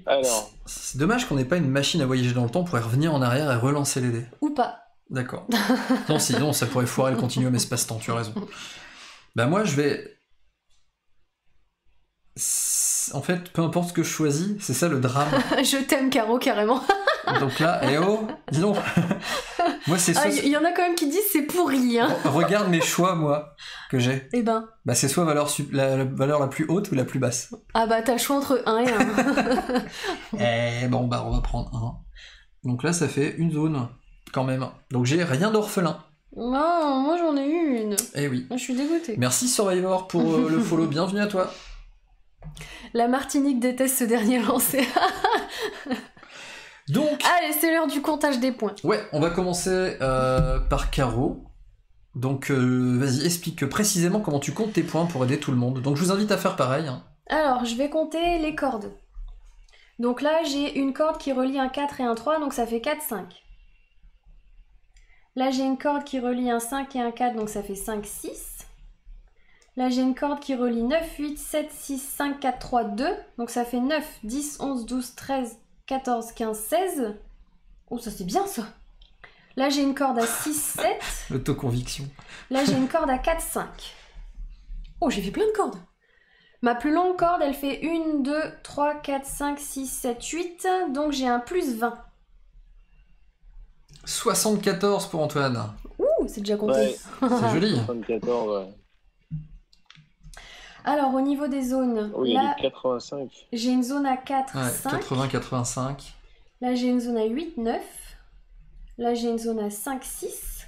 Alors. C'est dommage qu'on n'ait pas une machine à voyager dans le temps pour y revenir en arrière et relancer les dés. Ou pas. D'accord. Non, sinon, ça pourrait foirer le continuum espace-temps, tu as raison. Bah moi, je vais... En fait, peu importe ce que je choisis, c'est ça le drame. Je t'aime, Caro, carrément. Donc là, eh oh, dis donc. Moi, c'est soit... Il y en a quand même qui disent c'est pourri. Hein. Regarde mes choix, moi, que j'ai. Eh ben. Bah c'est soit la valeur la plus haute ou la plus basse. Ah bah t'as le choix entre 1 et 1. Eh bon, bah on va prendre 1. Donc là, ça fait une zone... quand même. Donc j'ai rien d'orphelin. Non, moi j'en ai eu une. Eh oui. Je suis dégoûtée. Merci Survivor pour le follow, bienvenue à toi. La Martinique déteste ce dernier lancer. Donc... Allez, c'est l'heure du comptage des points. Ouais, on va commencer par Caro. Donc vas-y, explique précisément comment tu comptes tes points pour aider tout le monde. Donc je vous invite à faire pareil. Hein. Alors, je vais compter les cordes. Donc là, j'ai une corde qui relie un 4 et un 3, donc ça fait 4, 5. Là, j'ai une corde qui relie un 5 et un 4, donc ça fait 5, 6. Là, j'ai une corde qui relie 9, 8, 7, 6, 5, 4, 3, 2. Donc ça fait 9, 10, 11, 12, 13, 14, 15, 16. Oh, ça c'est bien ça. Là, j'ai une corde à 6-7. L'autoconviction. Là, j'ai une corde à 4-5. Oh, j'ai fait plein de cordes. Ma plus longue corde, elle fait 1, 2, 3, 4, 5, 6, 7, 8. Donc, j'ai un plus 20. 74 pour Antoine. Ouh, c'est déjà compté. Ouais. C'est joli. 74, ouais. Alors, au niveau des zones, oui, là, j'ai une zone à 4, ouais, 5. 80, 85. Là, j'ai une zone à 8, 9. Là, j'ai une zone à 5, 6.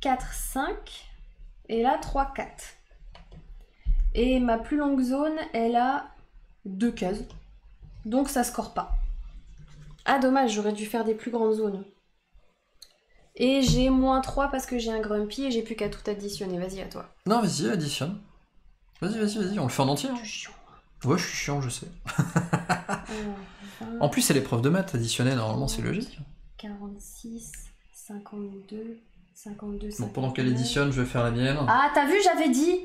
4, 5. Et là, 3, 4. Et ma plus longue zone, elle a 2 cases. Donc, ça ne score pas. Ah, dommage, j'aurais dû faire des plus grandes zones. Et j'ai moins 3 parce que j'ai un Grumpy et j'ai plus qu'à tout additionner. Vas-y, à toi. Non, vas-y, additionne. Vas-y, on le fait en entier. Je suis chiant. Ouais, je suis chiant, je sais. En plus, c'est l'épreuve de maths additionnée, normalement, c'est logique. 46, 52, 52, 52. Bon, pendant qu'elle additionne, je vais faire la mienne. Ah, t'as vu, j'avais dit.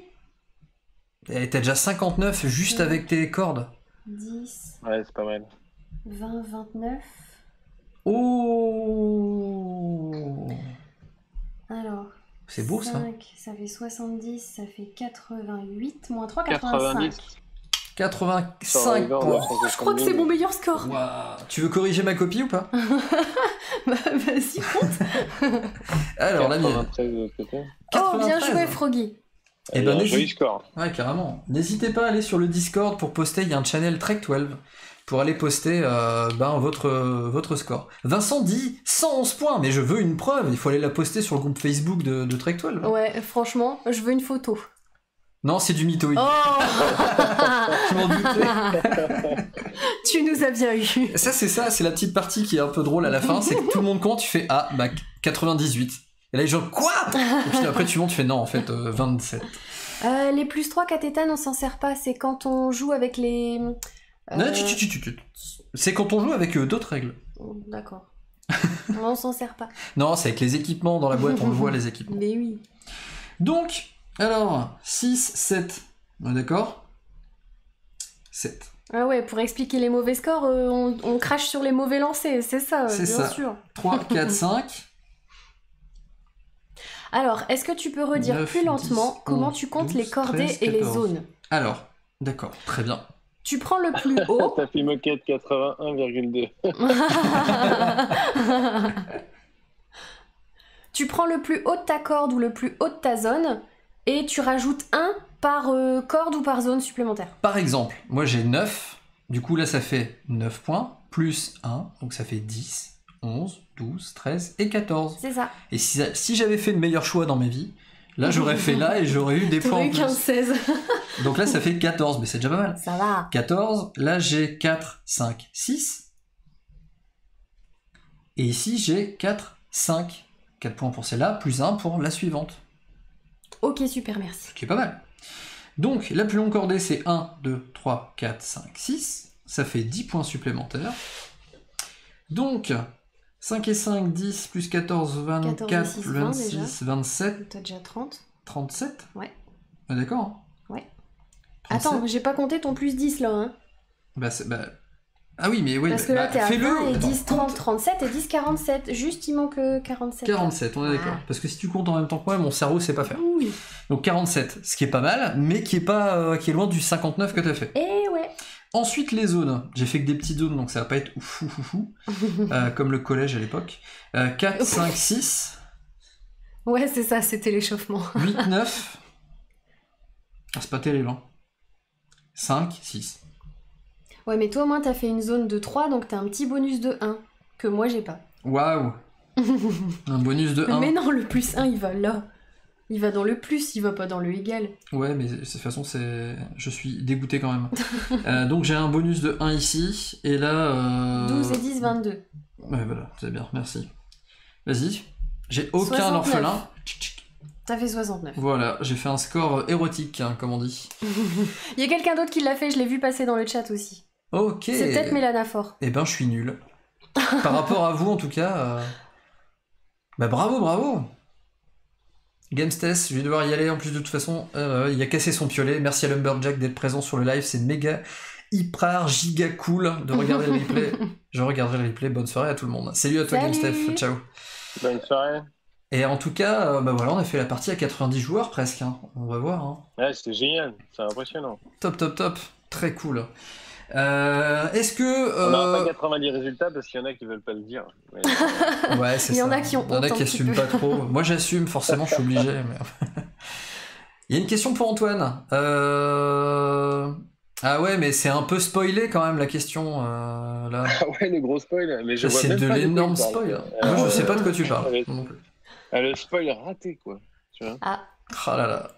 T'as déjà 59 juste avec tes cordes. 10. Ouais, c'est pas mal. 20, 29. Oh. Alors. C'est beau, 5, ça. Ça fait 70, ça fait 88, moins 3, 85. 85 points. Oh, je crois que c'est mon meilleur score. Wow. Tu veux corriger ma copie ou pas? Bah, vas-y, compte. Alors, la mienne. Oh, bien joué, Froggy. Et ben, ouais, carrément. N'hésitez pas à aller sur le Discord pour poster. Il y a un channel Trek 12 pour aller poster votre score. Vincent dit 111 points, mais je veux une preuve. Il faut aller la poster sur le groupe Facebook de Trek 12. Ouais, franchement, je veux une photo. Non, c'est du mytho. Oh. Je m'en doutais. Tu nous as bien eu. Ça, c'est la petite partie qui est un peu drôle à la fin. C'est que tout le monde compte, tu fais ah, bah 98. Et là, les gens, quoi? Et puis après, tu montes, tu fais non, en fait, 27. Les plus 3 cathétanes, on s'en sert pas. C'est quand on joue avec les. C'est quand on joue avec d'autres règles. D'accord. On s'en sert pas. Non, c'est avec les équipements dans la boîte, on le voit, les équipements. Mais oui. Donc, alors, 6, 7. D'accord? 7. Ah ouais, pour expliquer les mauvais scores, on crache sur les mauvais lancers, c'est ça, bien ça. Sûr. 3, 4, 5. Alors, est-ce que tu peux redire 9, plus lentement 10, comment 11, tu comptes 12, les cordées 13, et les zones? Alors, d'accord, très bien. Tu prends le plus haut. Tapis Moquette 81,2. Tu prends le plus haut de ta corde ou le plus haut de ta zone et tu rajoutes 1 par corde ou par zone supplémentaire. Par exemple, moi j'ai 9, du coup là ça fait 9 points, plus 1, donc ça fait 10. 11, 12, 13 et 14. C'est ça. Et si j'avais fait le meilleur choix dans ma vie, là j'aurais fait là et j'aurais eu des points en plus. 15, 16. Donc là ça fait 14, mais c'est déjà pas mal. Ça va. 14, là j'ai 4, 5, 6. Et ici j'ai 4, 5. 4 points pour celle-là, plus 1 pour la suivante. Ok, super, merci. Ce qui est pas mal. Donc la plus longue cordée c'est 1, 2, 3, 4, 5, 6. Ça fait 10 points supplémentaires. Donc... 5 et 5, 10, plus 14, 24, 14 6, 26, 20 27. T'as déjà 30. 37. Ouais. Ah, d'accord. Ouais. 37. Attends, j'ai pas compté ton plus 10 là. Hein. Bah... Ah oui, mais oui. Parce que là, t'es à 20 et 10, 30, 37 et 10, 47. Juste, il manque 47. 47, on est d'accord. Parce que si tu comptes en même temps que moi, mon cerveau sait pas faire. Oui. Donc 47, ce qui est pas mal, mais qui est loin du 59 que t'as fait. Eh ouais. Ensuite, les zones. J'ai fait que des petites zones, donc ça va pas être fou, comme le collège à l'époque. 4, 5, 6. Ouais, c'est ça, c'était l'échauffement. 8, 9. Ah, c'est pas terrible, hein. 5, 6. Ouais, mais toi, au moins, t'as fait une zone de 3, donc t'as un petit bonus de 1, que moi, j'ai pas. Waouh. Un bonus de 1. Mais non, le plus 1, il va là. Il va dans le plus, il va pas dans le égal. Ouais, mais de toute façon, je suis dégoûté quand même. Donc j'ai un bonus de 1 ici, et là... 12 et 10, 22. Ouais, voilà, c'est bien, merci. Vas-y, j'ai aucun orphelin. T'as fait 69. Voilà, j'ai fait un score érotique, hein, comme on dit. Il y a quelqu'un d'autre qui l'a fait, je l'ai vu passer dans le chat aussi. Ok. C'est peut-être Mélana Fort. Eh ben, je suis nul. Par rapport à vous, en tout cas... Bah bravo. Gamestes, je vais devoir y aller, en plus de toute façon, il a cassé son piolet. Merci à Lumberjack d'être présent sur le live, c'est méga, hyper, giga cool de regarder le replay. Je regarderai le replay, bonne soirée à tout le monde. Salut à toi Gamestef, ciao. Bonne soirée. Et en tout cas, voilà, on a fait la partie à 90 joueurs presque. Hein. On va voir. Hein. Ouais, c'était génial, c'est impressionnant. Top, top, top. Très cool. Est-ce que... On n'aura pas 90 résultats parce qu'il y en a qui veulent pas le dire. Mais... ouais, c'est ça. Il y en a qui ont honte. Il y en a qui n'assument pas trop. Moi, j'assume, forcément, je suis obligé. Mais... il y a une question pour Antoine. Ah ouais, mais c'est un peu spoilé quand même la question. Là. Ah ouais, le gros spoil. Mais je vois même pas. C'est de l'énorme spoil. Moi, je sais pas de quoi tu parles. Le spoil raté, quoi. Tu vois. Ah. Ah là là.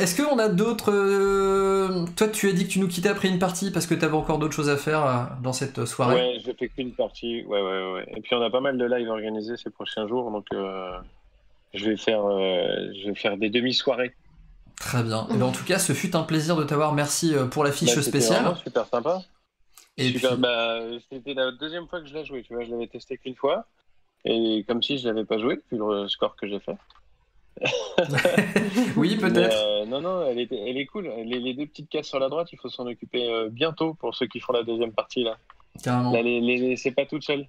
Est-ce qu'on a d'autres... Toi, tu as dit que tu nous quittais après une partie parce que tu avais encore d'autres choses à faire dans cette soirée. Ouais, j'ai fait qu'une partie. Ouais. Et puis, on a pas mal de lives organisés ces prochains jours. Donc, je vais faire des demi-soirées. Très bien. Et bien, en tout cas, ce fut un plaisir de t'avoir. Merci pour la fiche spéciale. C'était super sympa. Et puis... c'était la deuxième fois que je l'ai joué. Tu vois, je l'avais testé qu'une fois. Et comme si je l'avais pas joué, depuis le score que j'ai fait. Oui, peut-être. Non, elle est cool. Les deux petites cases sur la droite, il faut s'en occuper bientôt pour ceux qui font la deuxième partie là. Carrément. Là, c'est pas toute seule.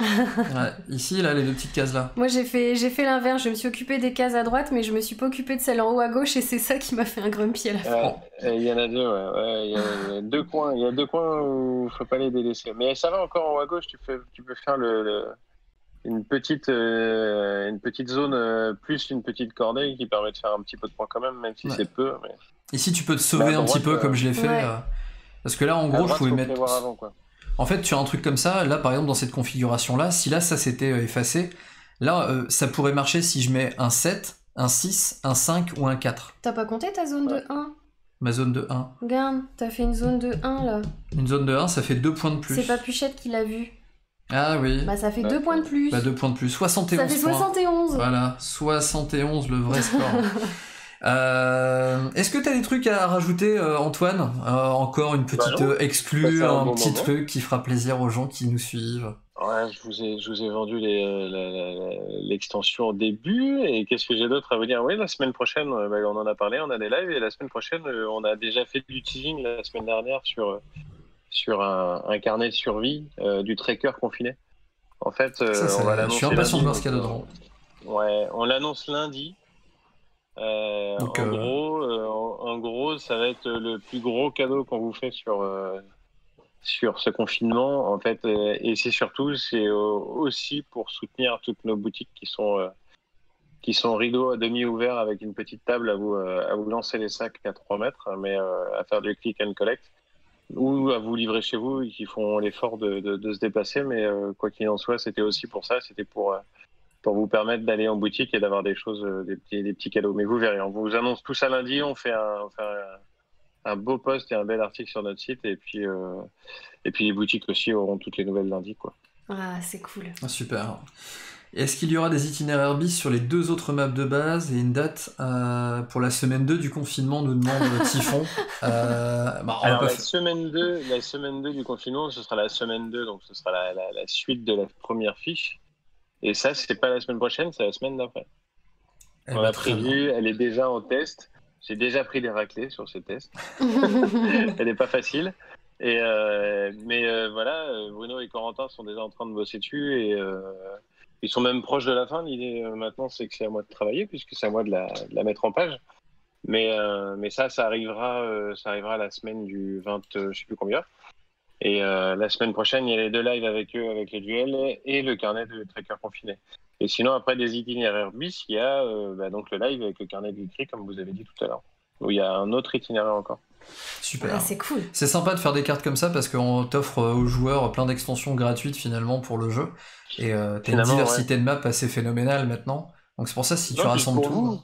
Ouais, ici, là, les deux petites cases là. Moi, j'ai fait l'inverse. Je me suis occupé des cases à droite, mais je me suis pas occupé de celle en haut à gauche, et c'est ça qui m'a fait un grumpy à la fin. Il y en a deux. Ouais. Il y a deux coins. Il y a deux coins où faut pas les délaisser. Mais ça va encore en haut à gauche. Tu peux faire une petite zone plus une petite corneille qui permet de faire un petit peu de points quand même, même si c'est peu. Mais... Ici, tu peux te sauver un petit peu comme je l'ai fait. Ouais. Parce que là, en gros, je pouvais mettre... voir avant, quoi. En fait, tu as un truc comme ça. Là, par exemple, dans cette configuration-là, si là, ça s'était effacé, là, ça pourrait marcher si je mets un 7, un 6, un 5 ou un 4. T'as pas compté ta zone de 1 ? Ma zone de 1. Regarde, t'as fait une zone de 1, là. Une zone de 1, ça fait 2 points de plus. C'est pas Puchette qui l'a vu. Ah oui. Bah ça fait 2 points de plus. Bah 2 points de plus, 71 points. Ça fait 71 points. Voilà, 71 le vrai score. Est-ce que t'as des trucs à rajouter, Antoine ? Encore une petite exclue, un petit truc qui fera plaisir aux gens qui nous suivent. Ouais, je vous ai vendu l'extension au début, et qu'est-ce que j'ai d'autre à vous dire ? Oui, la semaine prochaine, on en a parlé, on a des lives, et la semaine prochaine, on a déjà fait du teasing la semaine dernière sur un carnet de survie du trekker confiné. En fait, on va l'annoncer. Je suis impatient de voir ce qu'il y a dedans. Ouais, on l'annonce lundi. En gros, ça va être le plus gros cadeau qu'on vous fait sur ce confinement, en fait. Et c'est surtout, aussi pour soutenir toutes nos boutiques qui sont rideaux à demi ouverts avec une petite table à vous lancer les sacs à 3 mètres, mais à faire du click and collect, ou à vous livrer chez vous, qui font l'effort de se déplacer, mais quoi qu'il en soit, c'était aussi pour ça, c'était pour vous permettre d'aller en boutique et d'avoir des choses, des petits cadeaux. Mais vous verrez, on vous annonce tout ça lundi, on fait un beau post et un bel article sur notre site, et puis les boutiques aussi auront toutes les nouvelles lundi, quoi. Ah, c'est cool. Ah, super. Est-ce qu'il y aura des itinéraires bis sur les deux autres maps de base et une date pour la semaine 2 du confinement, nous demande Tiphon. Alors la semaine 2 du confinement, ce sera la semaine 2, donc ce sera la suite de la première fiche. Et ça, c'est pas la semaine prochaine, c'est la semaine d'après. On l'a prévue, elle est déjà en test. J'ai déjà pris des raclées sur ces tests. Elle n'est pas facile. Et voilà, Bruno et Corentin sont déjà en train de bosser dessus, et ils sont même proches de la fin. L'idée maintenant, c'est que c'est à moi de travailler, puisque c'est à moi de la mettre en page. Mais ça arrivera la semaine du 20, je sais plus combien. Et la semaine prochaine, il y a les deux lives avec eux, avec les duels et le carnet de trekker confiné. Et sinon, après des itinéraires bis, il y a donc le live avec le carnet du tri, comme vous avez dit tout à l'heure, où il y a un autre itinéraire encore. Super. Ouais, c'est cool. C'est sympa de faire des cartes comme ça parce qu'on t'offre aux joueurs plein d'extensions gratuites finalement pour le jeu. Et t'as une diversité de maps assez phénoménale maintenant. Donc c'est pour ça, si tu rassembles tout.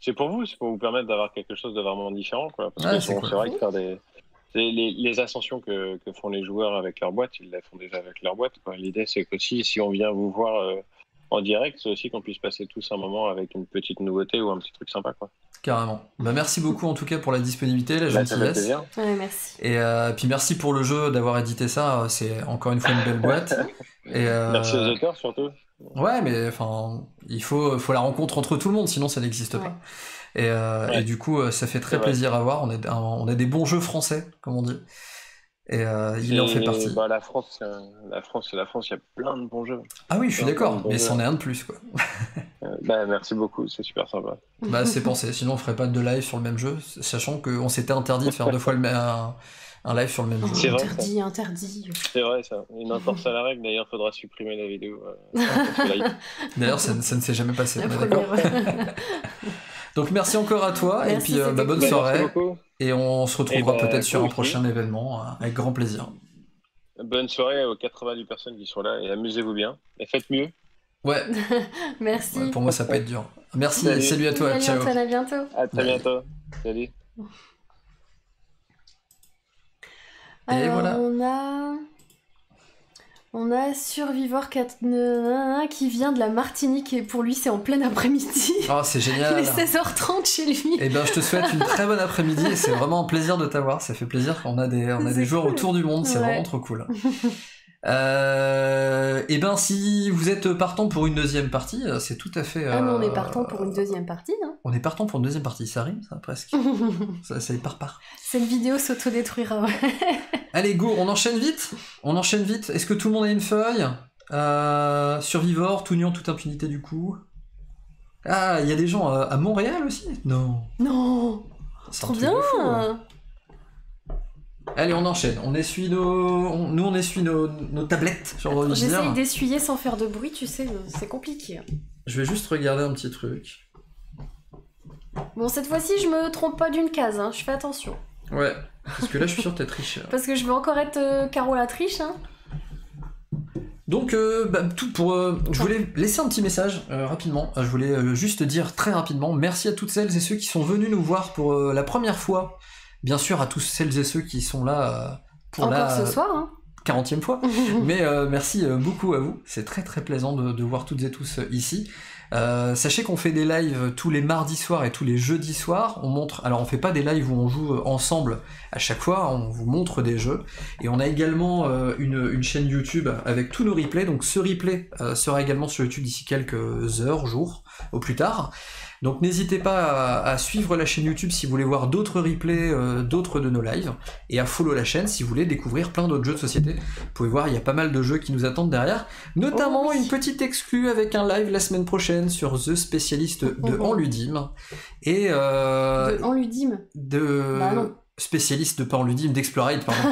C'est pour vous, c'est pour vous permettre d'avoir quelque chose de vraiment différent, quoi. Parce que c'est vrai que faire les ascensions que font les joueurs avec leur boîte, ils la font déjà avec leur boîte, quoi. L'idée, c'est que si on vient vous voir en direct, c'est aussi qu'on puisse passer tous un moment avec une petite nouveauté ou un petit truc sympa, quoi. Carrément. Bah, merci beaucoup en tout cas pour la disponibilité, la gentillesse. Ouais, merci. Et puis merci pour le jeu d'avoir édité ça, c'est encore une fois une belle boîte. Et, merci aux auteurs surtout. Ouais, mais enfin, il faut la rencontre entre tout le monde, sinon ça n'existe pas. Et, et du coup, ça fait très plaisir à voir. On a des bons jeux français, comme on dit. Et il en fait partie. Bah, la France, il y a plein de bons jeux. Ah oui, je suis d'accord, mais c'en est un de plus, quoi. Bah, merci beaucoup, c'est super sympa. Bah, c'est pensé, sinon on ferait pas de live sur le même jeu, sachant qu'on s'était interdit de faire deux fois un live sur le même jeu. C'est vrai, interdit. C'est vrai, ça. Une entorse à la règle, d'ailleurs, faudra supprimer la vidéo. D'ailleurs, ça ne s'est jamais passé. Donc, merci encore à toi, merci, et puis bah, bonne soirée. Et on se retrouvera peut-être sur un prochain événement, avec grand plaisir. Bonne soirée aux 90 personnes qui sont là, et amusez-vous bien, et faites mieux. Ouais. Merci. Ouais, pour moi, ça peut être dur. Merci, salut à toi, ciao. À bientôt. À très bientôt. Salut. Alors, et voilà. On a Survivor 491 qui vient de la Martinique et pour lui c'est en plein après-midi. Oh, c'est génial. Il est 16h30 chez lui. Eh bien je te souhaite une très bonne après-midi et c'est vraiment un plaisir de t'avoir. Ça fait plaisir qu'on a des joueurs autour du monde, c'est vraiment trop cool. Et bien si vous êtes partant pour une deuxième partie, c'est tout à fait... Ah mais on est partant pour une deuxième partie, hein. On est partant pour une deuxième partie, ça rime ça presque. ça est par. Cette vidéo s'autodétruira. Allez go, on enchaîne vite. Est-ce que tout le monde a une feuille? Survivor, tout nion, toute impunité du coup. Ah, il y a des gens à Montréal aussi? Non. Non. C'est trop bien. Allez, on enchaîne. On essuie nos tablettes. J'essaye d'essuyer sans faire de bruit, tu sais, c'est compliqué. Je vais juste regarder un petit truc. Bon, cette fois-ci, je me trompe pas d'une case, hein. Je fais attention. Ouais, parce que là, je suis sûr que t'es tricheur. Parce que je vais encore être Caro la triche, hein. Donc, je voulais laisser un petit message rapidement. Je voulais juste dire très rapidement merci à toutes celles et ceux qui sont venus nous voir pour la première fois. Bien sûr, à tous celles et ceux qui sont là pour encore la ce soir, hein. 40e fois. Mais merci beaucoup à vous. C'est très très plaisant de voir toutes et tous ici. Sachez qu'on fait des lives tous les mardis soirs et tous les jeudis soirs. On montre, alors on fait pas des lives où on joue ensemble à chaque fois, on vous montre des jeux. Et on a également une chaîne YouTube avec tous nos replays. Donc ce replay sera également sur YouTube d'ici quelques heures, jours, au plus tard. Donc n'hésitez pas à suivre la chaîne YouTube si vous voulez voir d'autres replays, d'autres de nos lives, et à follow la chaîne si vous voulez découvrir plein d'autres jeux de société. Vous pouvez voir, il y a pas mal de jeux qui nous attendent derrière, notamment une petite exclue avec un live la semaine prochaine sur The Specialist de Enludim. Et de Enludim. De... Bah non. Spécialiste de Enludim, d'Exploride, pardon.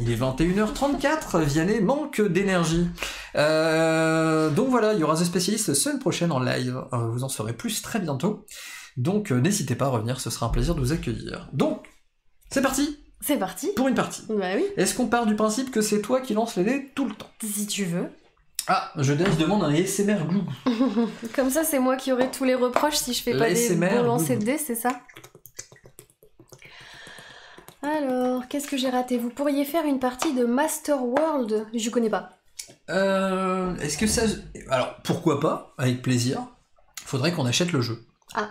Il est 21h34, Vianney manque d'énergie. Donc voilà, il y aura The Specialist semaine prochaine en live. Vous en saurez plus très bientôt. Donc n'hésitez pas à revenir, ce sera un plaisir de vous accueillir. Donc, c'est parti. C'est parti. Pour une partie. Bah oui. Est-ce qu'on part du principe que c'est toi qui lance les dés tout le temps? Si tu veux. Ah, je demande un ASMR glou. Comme ça, c'est moi qui aurai tous les reproches si je fais pas des bons lancers de dés, c'est ça? Alors, qu'est-ce que j'ai raté? Vous pourriez faire une partie de Master World? Je connais pas. Est-ce que ça... Alors, pourquoi pas? Avec plaisir. Faudrait qu'on achète le jeu. Ah.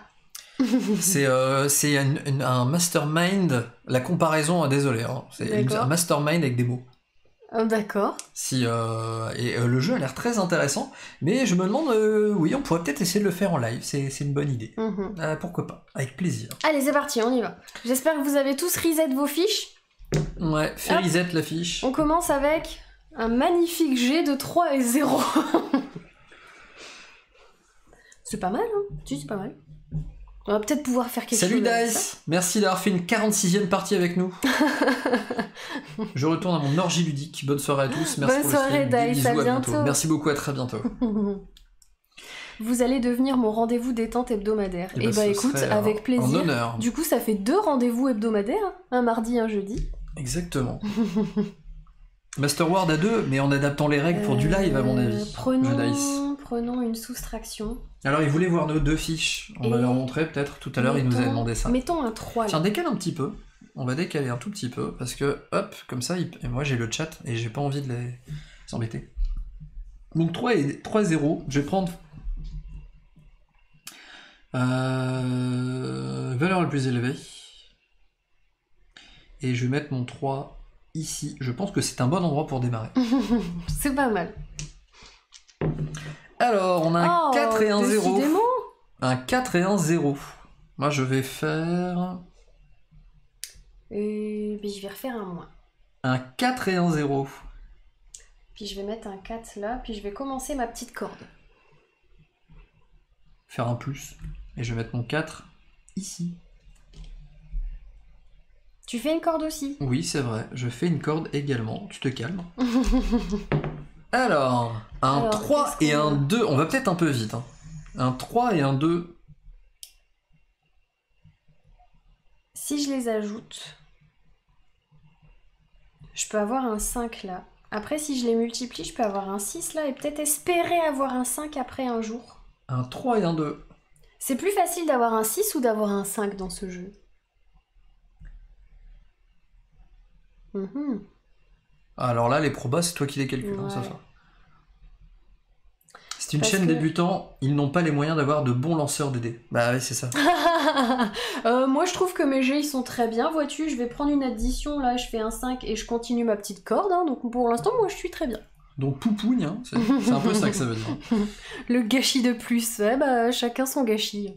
C'est un Mastermind. La comparaison, désolé, hein. C'est un Mastermind avec des mots. D'accord. Le jeu a l'air très intéressant, mais je me demande, oui, on pourrait peut-être essayer de le faire en live, c'est une bonne idée. Pourquoi pas, avec plaisir. Allez, c'est parti, on y va. J'espère que vous avez tous reset vos fiches. Ouais, fais reset la fiche. On commence avec un magnifique jet de 3 et 0. C'est pas mal, hein? Tu dis, c'est pas mal. On va peut-être pouvoir faire quelque chose. Salut Dice, merci d'avoir fait une 46e partie avec nous. Je retourne à mon orgie ludique. Bonne soirée à tous. Merci pour le stream. Dice, à bientôt. Merci beaucoup, à très bientôt. Vous allez devenir mon rendez-vous détente hebdomadaire. Et bah écoute, avec plaisir. En honneur. Du coup, ça fait 2 rendez-vous hebdomadaires, un mardi, un jeudi. Exactement. Master World à 2, mais en adaptant les règles pour du live à mon avis. Prenons une soustraction. Alors, ils voulaient voir nos 2 fiches. On va leur montrer peut-être tout à l'heure, ils nous avaient demandé ça. Mettons un 3. Tiens, décale un petit peu. On va décaler un tout petit peu parce que, hop, comme ça, et moi j'ai le chat et j'ai pas envie de les embêter. Donc 3 et 0. Je vais prendre valeur la plus élevée. Et je vais mettre mon 3 ici. Je pense que c'est un bon endroit pour démarrer. C'est pas mal. Alors, on a un 4 et un 0. Un 4 et un 0. Moi, je vais faire... je vais refaire un moins. Un 4 et un 0. Puis je vais mettre un 4 là, puis je vais commencer ma petite corde. Faire un plus. Et je vais mettre mon 4 ici. Tu fais une corde aussi? Oui, c'est vrai. Je fais une corde également. Tu te calmes. Alors, un 3 et un 2. On va peut-être un peu vite. Hein. Un 3 et un 2. Si je les ajoute, je peux avoir un 5 là. Après, si je les multiplie, je peux avoir un 6 là et peut-être espérer avoir un 5 après un jour. Un 3 et un 2. C'est plus facile d'avoir un 6 ou d'avoir un 5 dans ce jeu? Mmh. Alors là, les probas, c'est toi qui les calcules. Ouais. Hein, ça fait. C'est une chaîne débutant, ils n'ont pas les moyens d'avoir de bons lanceurs de dés. Bah oui, c'est ça. Moi, je trouve que mes jets, ils sont très bien, vois-tu. Je vais prendre une addition, là, je fais un 5 et je continue ma petite corde. Hein, donc pour l'instant, moi, je suis très bien. Donc poupoune, hein, c'est un peu ça que ça veut dire. Le gâchis de plus. Ouais, bah chacun son gâchis.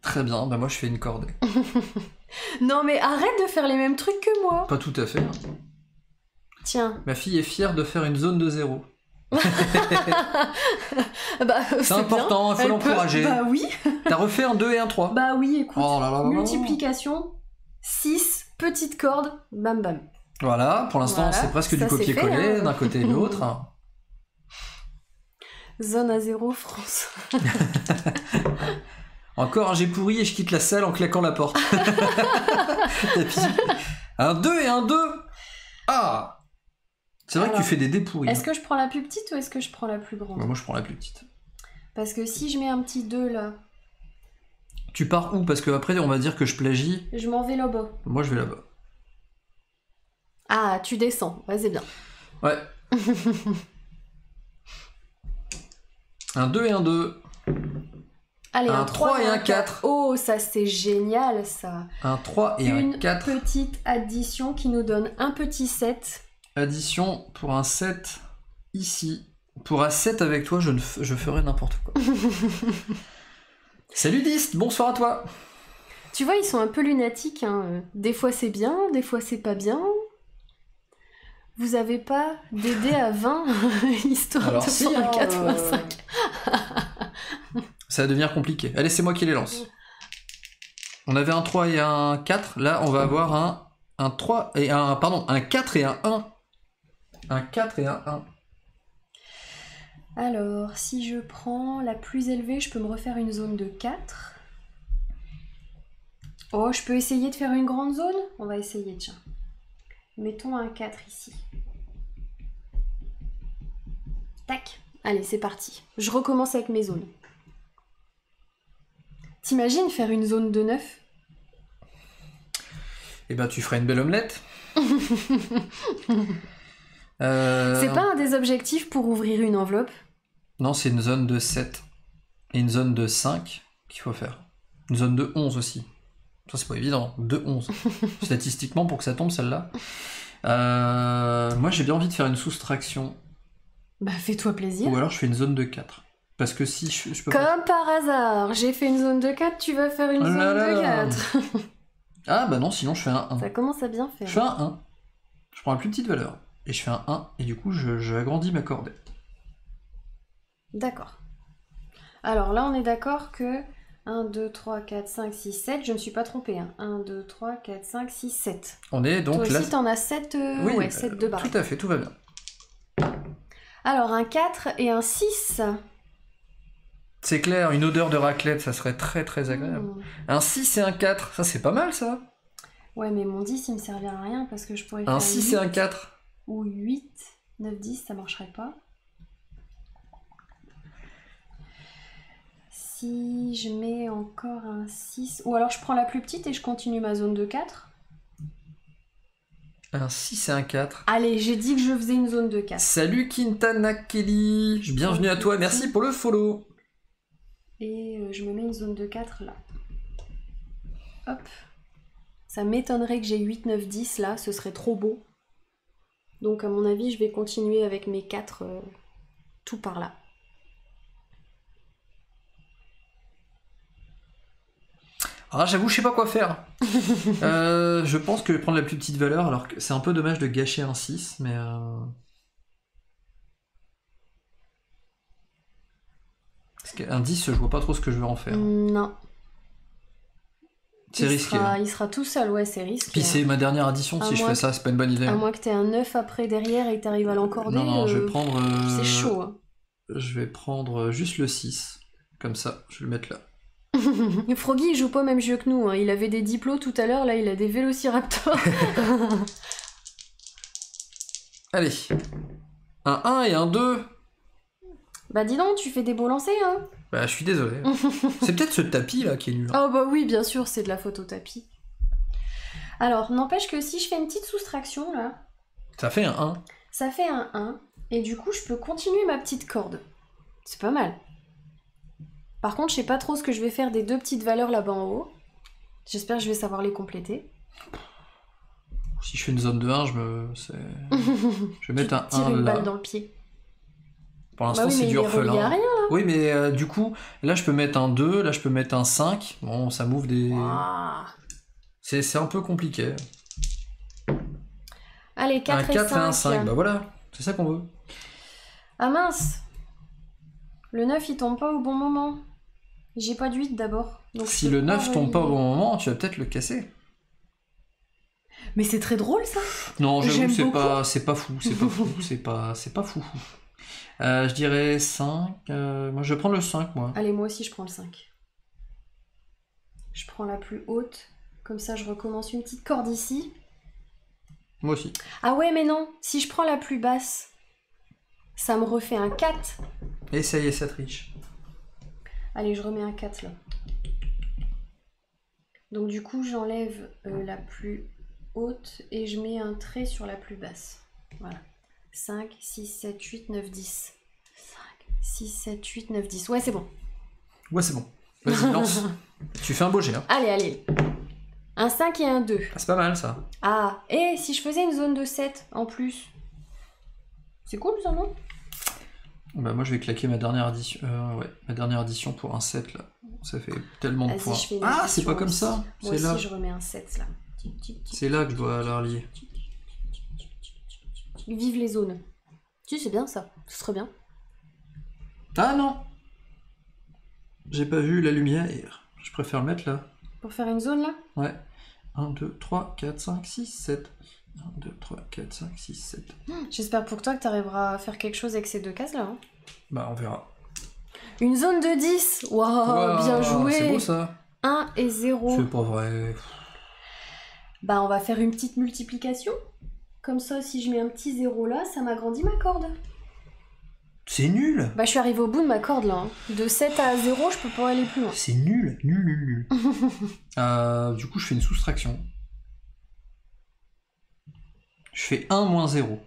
Très bien, bah moi, je fais une corde. Non mais arrête de faire les mêmes trucs que moi. Pas tout à fait. Tiens. Ma fille est fière de faire une zone de 0. Bah, c'est important, il faut l'encourager. Bah oui. T'as refait un 2 et un 3. Bah oui, écoute. Oh là là là. Multiplication, 6, petite corde, bam bam. Voilà, pour l'instant voilà. C'est presque ça, du copier-coller, hein. D'un côté et de l'autre. Zone à 0 France. Encore un j'ai pourri et je quitte la salle en claquant la porte. Un 2 et un 2. Ah, c'est vrai. Alors, que tu fais des dés pourris. Est-ce que je prends la plus petite ou est-ce que je prends la plus grande? Bah, moi je prends la plus petite. Parce que si je mets un petit 2 là. Tu pars où? Parce que après on va dire que je plagie. Je m'en vais là-bas. Moi je vais là-bas. Ah, tu descends. Vas-y bien. Ouais. Un 2 et un 2. Allez, un 3 et un 4. Oh, ça c'est génial ça. Un 3 et un 4. Une petite addition qui nous donne un petit 7. Addition pour un 7 ici. Pour un 7 avec toi, je ferai n'importe quoi. Salut Dist, bonsoir à toi. Tu vois, ils sont un peu lunatiques. Hein. Des fois c'est bien, des fois c'est pas bien. Vous avez pas des dés à 20 histoire alors, de si, faire un 85. Ça va devenir compliqué. Allez, c'est moi qui les lance. On avait un 3 et un 4. Là, on va avoir un 3 et un... Pardon, un 4 et un 1. Un 4 et un 1. Alors, si je prends la plus élevée, je peux me refaire une zone de 4. Oh, je peux essayer de faire une grande zone? On va essayer, tiens. Mettons un 4 ici. Tac. Allez, c'est parti. Je recommence avec mes zones. T'imagines faire une zone de 9? Eh ben, tu ferais une belle omelette. C'est pas un des objectifs pour ouvrir une enveloppe? Non, c'est une zone de 7. Et une zone de 5 qu'il faut faire. Une zone de 11 aussi. Ça, c'est pas évident. De 11. Statistiquement, pour que ça tombe, celle-là. Moi, j'ai bien envie de faire une soustraction. Bah, fais-toi plaisir. Ou alors, je fais une zone de 4. Parce que si je peux... Comme par hasard, j'ai fait une zone de 4, tu vas faire une zone de 4. Ah bah non, sinon je fais un 1. Ça commence à bien faire. Je fais un 1. Je prends la plus petite valeur. Et je fais un 1, et du coup, je agrandis ma cordette. D'accord. Alors là, on est d'accord que 1, 2, 3, 4, 5, 6, 7. Je ne me suis pas trompée. Hein. 1, 2, 3, 4, 5, 6, 7. On est donc... Toi aussi, là... t'en as 7, oui, ouais, 7 de barre. Tout à fait, tout va bien. Alors, un 4 et un 6... C'est clair, une odeur de raclette, ça serait très très agréable. Mmh. Un 6 et un 4, ça c'est pas mal ça. Ouais, mais mon 10 il me servira à rien parce que je pourrais faire un 6 et un 4. Ou 8, 9, 10, ça marcherait pas. Si je mets encore un 6, ou alors je prends la plus petite et je continue ma zone de 4. Un 6 et un 4. Allez, j'ai dit que je faisais une zone de 4. Salut Quintana Kelly, bienvenue à toi, merci pour le follow. Et je me mets une zone de 4 là. Hop. Ça m'étonnerait que j'ai 8, 9, 10 là. Ce serait trop beau. Donc à mon avis, je vais continuer avec mes 4 tout par là. Ah, j'avoue, je sais pas quoi faire. Je pense que je vais prendre la plus petite valeur, alors que c'est un peu dommage de gâcher un 6, mais... Parce qu'un 10, je vois pas trop ce que je veux en faire. Non. C'est risqué. Il sera tout seul, ouais, c'est risqué. Puis c'est ma dernière addition, si je fais ça, c'est pas une bonne idée. À moins que t'aies un 9 après derrière et que t'arrives à l'encorder. Non, non, je vais prendre... C'est chaud. Hein. Je vais prendre juste le 6, comme ça, je vais le mettre là. Froggy, il joue pas au même jeu que nous, hein. Il avait des diplos tout à l'heure, là il a des vélociraptors. Allez, un 1 et un 2. Bah dis donc, tu fais des beaux lancers, hein. Bah je suis désolé. C'est peut-être ce tapis là qui est nul. Oh bah oui, bien sûr, c'est de la faute au tapis. Alors, n'empêche que si je fais une petite soustraction là... Ça fait un 1. Ça fait un 1, et du coup je peux continuer ma petite corde. C'est pas mal. Par contre, je sais pas trop ce que je vais faire des deux petites valeurs là-bas en haut. J'espère que je vais savoir les compléter. Si je fais une zone de 1, je vais mettre un 1 là. Tu tires une balle dans le pied. Pour l'instant, bah oui, c'est du orphelin. Il n'y a rien, là. Oui, mais du coup, là, je peux mettre un 2, là, je peux mettre un 5. Bon, ça m'ouvre des... Wow. C'est un peu compliqué. Allez, 4 et 5. Un 4 et un 5, bah voilà, c'est ça qu'on veut. Ah mince, le 9, il tombe pas au bon moment. J'ai pas de 8 d'abord. Si le 9 tombe pas au bon moment, tu vas peut-être le casser. Mais c'est très drôle ça. Non, j'avoue, c'est pas fou. Je dirais 5. Moi, je prends le 5, moi. Allez, moi aussi, je prends le 5. Je prends la plus haute. Comme ça, je recommence une petite corde ici. Moi aussi. Ah ouais, mais non. Si je prends la plus basse, ça me refait un 4. Et ça y est, ça triche. Allez, je remets un 4 là. Donc du coup, j'enlève la plus haute et je mets un trait sur la plus basse. Voilà. 5, 6, 7, 8, 9, 10. 5, 6, 7, 8, 9, 10. Ouais, c'est bon. Ouais, c'est bon. Vas-y, lance. Tu fais un beau jet. Hein. Allez, allez. Un 5 et un 2. Ah, c'est pas mal ça. Ah, et si je faisais une zone de 7 en plus. C'est cool ça, non? Bah moi je vais claquer ma dernière addition, pour un 7 là. Ça fait tellement de points. Ah c'est pas comme ça. C'est là. Je remets un 7 là. C'est là que je dois la relier. Vive les zones. Tu sais bien ça. Ce serait bien. Ah non. J'ai pas vu la lumière. Je préfère le mettre là. Pour faire une zone là? Ouais. 1, 2, 3, 4, 5, 6, 7. 1, 2, 3, 4, 5, 6, 7. J'espère pour toi que tu arriveras à faire quelque chose avec ces deux cases-là. Hein. Bah, on verra. Une zone de 10. Waouh, wow, bien joué. C'est beau, ça. 1 et 0. C'est pas vrai. Bah, on va faire une petite multiplication. Comme ça, si je mets un petit 0 là, ça m'agrandit ma corde. C'est nul. Bah, je suis arrivée au bout de ma corde, là. Hein. De 7 à 0, je peux pas aller plus loin. C'est nul. Nul, nul, nul. Du coup, je fais une soustraction. Je fais 1 moins 0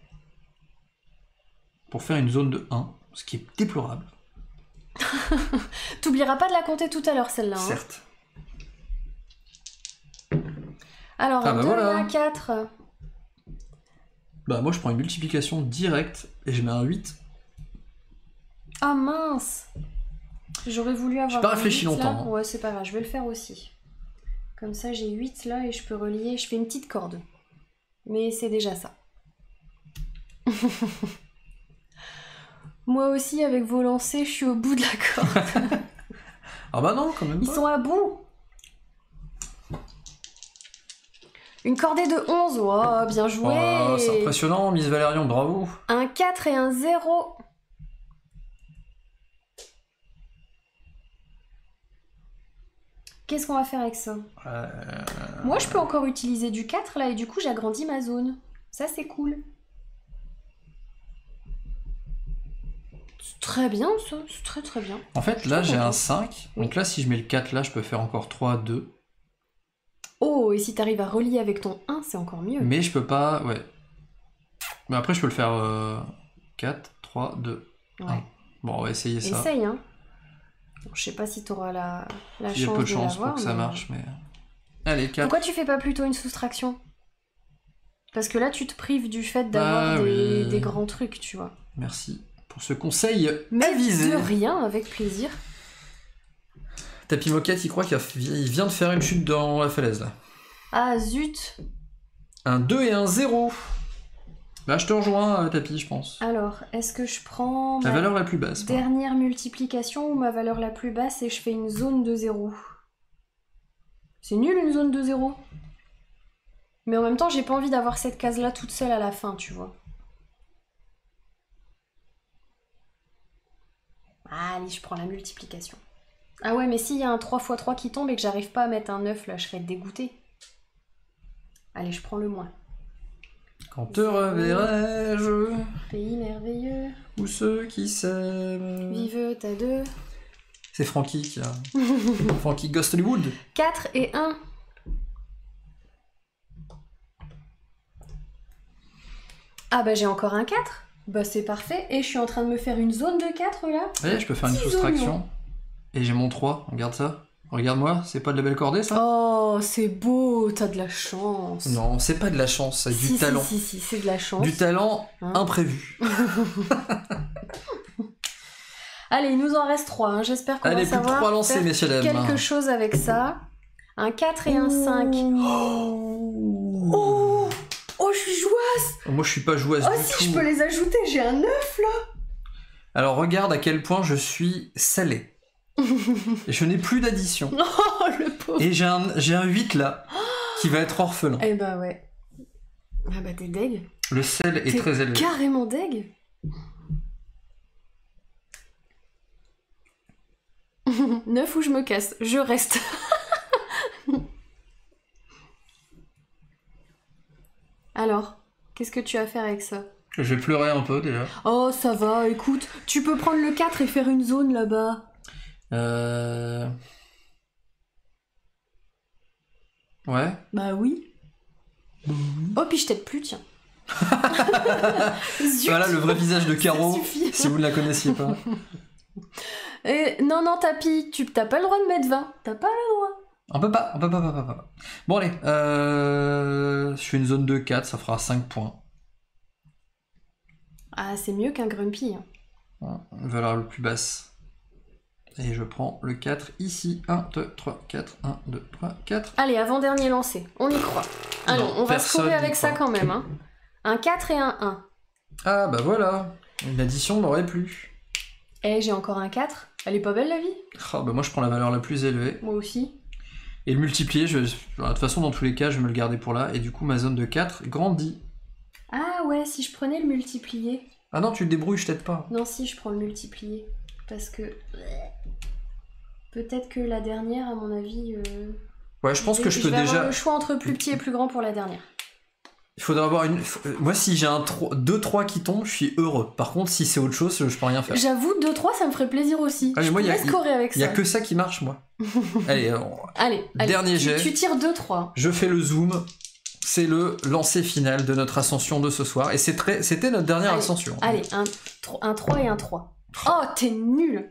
pour faire une zone de 1, ce qui est déplorable. T'oublieras pas de la compter tout à l'heure, celle-là. Hein. Certes. Alors, ah bah 2 voilà. 4. Bah moi, je prends une multiplication directe et je mets un 8. Ah mince. J'aurais voulu avoir... J'ai pas réfléchi longtemps. Hein. Ouais, c'est pas grave, je vais le faire aussi. Comme ça, j'ai 8 là et je peux relier. Je fais une petite corde. Mais c'est déjà ça. Moi aussi, avec vos lancers, je suis au bout de la corde. Ah bah non, quand même pas. Ils sont à bout. Une cordée de 11. Wow, bien joué. Oh, c'est impressionnant, Miss Valérian, bravo. Un 4 et un 0. Qu'est-ce qu'on va faire avec ça? Moi, je peux encore utiliser du 4, là, et du coup, j'agrandis ma zone. Ça, c'est cool. C'est très bien, ça. C'est très, très bien. En fait, là, j'ai un 5. Oui. Donc là, si je mets le 4, là, je peux faire encore 3, 2. Oh, et si tu arrives à relier avec ton 1, c'est encore mieux. Mais je peux pas... Ouais. Mais après, je peux le faire 4, 3, 2, 1. Ouais. Bon, on va essayer ça. Essaye, hein. Je sais pas si tu auras la chance. J'ai peu de chance pour que ça marche, mais... Allez, 4. Pourquoi tu fais pas plutôt une soustraction? Parce que là, tu te prives du fait d'avoir des grands trucs, tu vois. Merci pour ce conseil avisé. Mais de rien, avec plaisir. Tapis Moquette, il croit qu'il vient de faire une chute dans la falaise, là. Ah, zut. Un 2 et un 0. Bah, je te rejoins, Tapis, je pense. Alors, est-ce que je prends la valeur la plus basse, dernière multiplication ou ma valeur la plus basse et je fais une zone de 0? C'est nul, une zone de 0. Mais en même temps, j'ai pas envie d'avoir cette case-là toute seule à la fin, tu vois. Allez, je prends la multiplication. Ah ouais, mais s'il y a un 3 x 3 qui tombe et que j'arrive pas à mettre un 9, là, je serais dégoûtée. Allez, je prends le moins. Quand te reverrai-je, pays merveilleux, où ceux qui s'aiment vivent à deux. C'est Francky qui a... Francky Ghost Hollywood. 4 et 1. Ah bah j'ai encore un 4. Bah c'est parfait. Et je suis en train de me faire une zone de 4 là. Ouais, je peux faire une soustraction. Et j'ai mon 3, regarde ça. Regarde-moi, c'est pas de la belle cordée ça? Oh, c'est beau, t'as de la chance. Non, c'est pas de la chance, c'est du talent. Si, si, si, c'est de la chance. Du talent imprévu. Allez, il nous en reste 3, hein. J'espère qu'on va savoir faire quelque chose avec ça. Un 4 et un 5. Oh, oh, oh, je suis jouasse. Moi, je suis pas jouasse du tout. Oh si, je peux les ajouter, j'ai un 9 là. Alors regarde à quel point je suis salée. Et je n'ai plus d'addition. Oh, le pauvre. Et j'ai un 8 là, qui va être orphelin. Eh bah ouais. Ah bah t'es deg. Le sel est très élevé. Carrément deg. Neuf ou je me casse, je reste. Alors, qu'est-ce que tu as à faire avec ça? Je vais pleurer un peu déjà. Oh ça va, écoute, tu peux prendre le 4 et faire une zone là-bas. Ouais. Bah oui. Mmh. Oh, puis je t'aide plus, tiens. Voilà le vrai visage de Caro, si vous ne la connaissiez pas. Et, non, non, Tapis, tu t'as pas le droit de mettre 20. T'as pas le droit. On peut pas. Bon, allez. Je fais une zone de 4, ça fera 5 points. Ah, c'est mieux qu'un Grumpy. Hein. Valeur le plus basse. Et je prends le 4 ici. 1, 2, 3, 4. 1, 2, 3, 4. Allez, avant-dernier lancé. On y croit. Allons, non, on va se trouver avec ça quand même. Hein. Un 4 et un 1. Ah bah voilà. Une addition n'aurait plus. Eh, j'ai encore un 4. Elle est pas belle la vie? Ah bah moi je prends la valeur la plus élevée. Moi aussi. Et le multiplier, de toute façon dans tous les cas, je vais me le garder pour là. Et du coup ma zone de 4 grandit. Ah ouais, si je prenais le multiplier. Ah non, tu le débrouilles, je t'aide pas. Non, si, je prends le multiplier. Parce que peut-être que la dernière, à mon avis... ouais, je pense que je peux déjà... avoir le choix entre plus petit et plus grand pour la dernière. Il faudrait avoir une... Moi, si j'ai un 2-3 qui tombe, je suis heureux. Par contre, si c'est autre chose, je peux rien faire. J'avoue, 2-3, ça me ferait plaisir aussi. Ah, je moi, pourrais scorer avec ça. Il n'y a que ça qui marche, moi. Allez, dernier jet. Tu tires 2-3. Je fais le zoom. C'est le lancer final de notre ascension de ce soir. Et c'était notre dernière ascension. Allez, un 3 et un 3. Oh, t'es nul.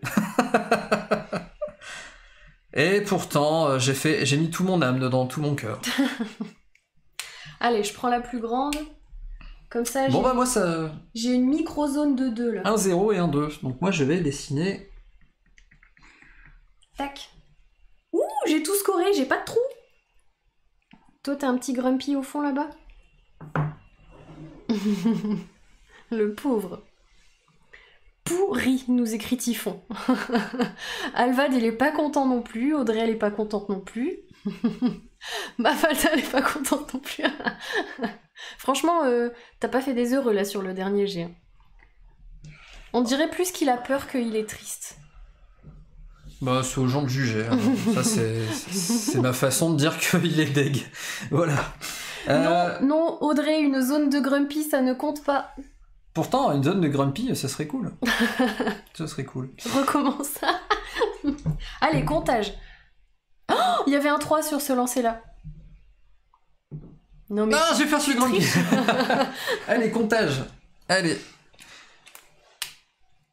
Et pourtant, j'ai mis tout mon âme dedans, tout mon cœur. Allez, je prends la plus grande. Comme ça, bon, bah, moi, ça... j'ai une micro-zone de 2, là. Un 0 et un 2. Donc moi, je vais dessiner... Tac. Ouh, j'ai tout scoré, j'ai pas de trou. Toi, t'as un petit Grumpy au fond, là-bas. Le pauvre. Pourri, nous écrit Tiphon. Alvad, il est pas content non plus. Audrey, elle est pas contente non plus. Mafalda, elle est pas contente non plus. Franchement, t'as pas fait des heureux là sur le dernier G. On dirait plus qu'il a peur qu'il est triste. Bah, c'est aux gens de juger. Hein. Ça, c'est ma façon de dire qu'il est deg. Voilà. Non, non, Audrey, une zone de Grumpy, ça ne compte pas. Pourtant, une zone de Grumpy, ça serait cool. Ça serait cool. Recommence. Allez, comptage. Oh, il y avait un 3 sur ce lancer-là. Non, mais... je vais faire celui de Grumpy. Allez, comptage. Allez.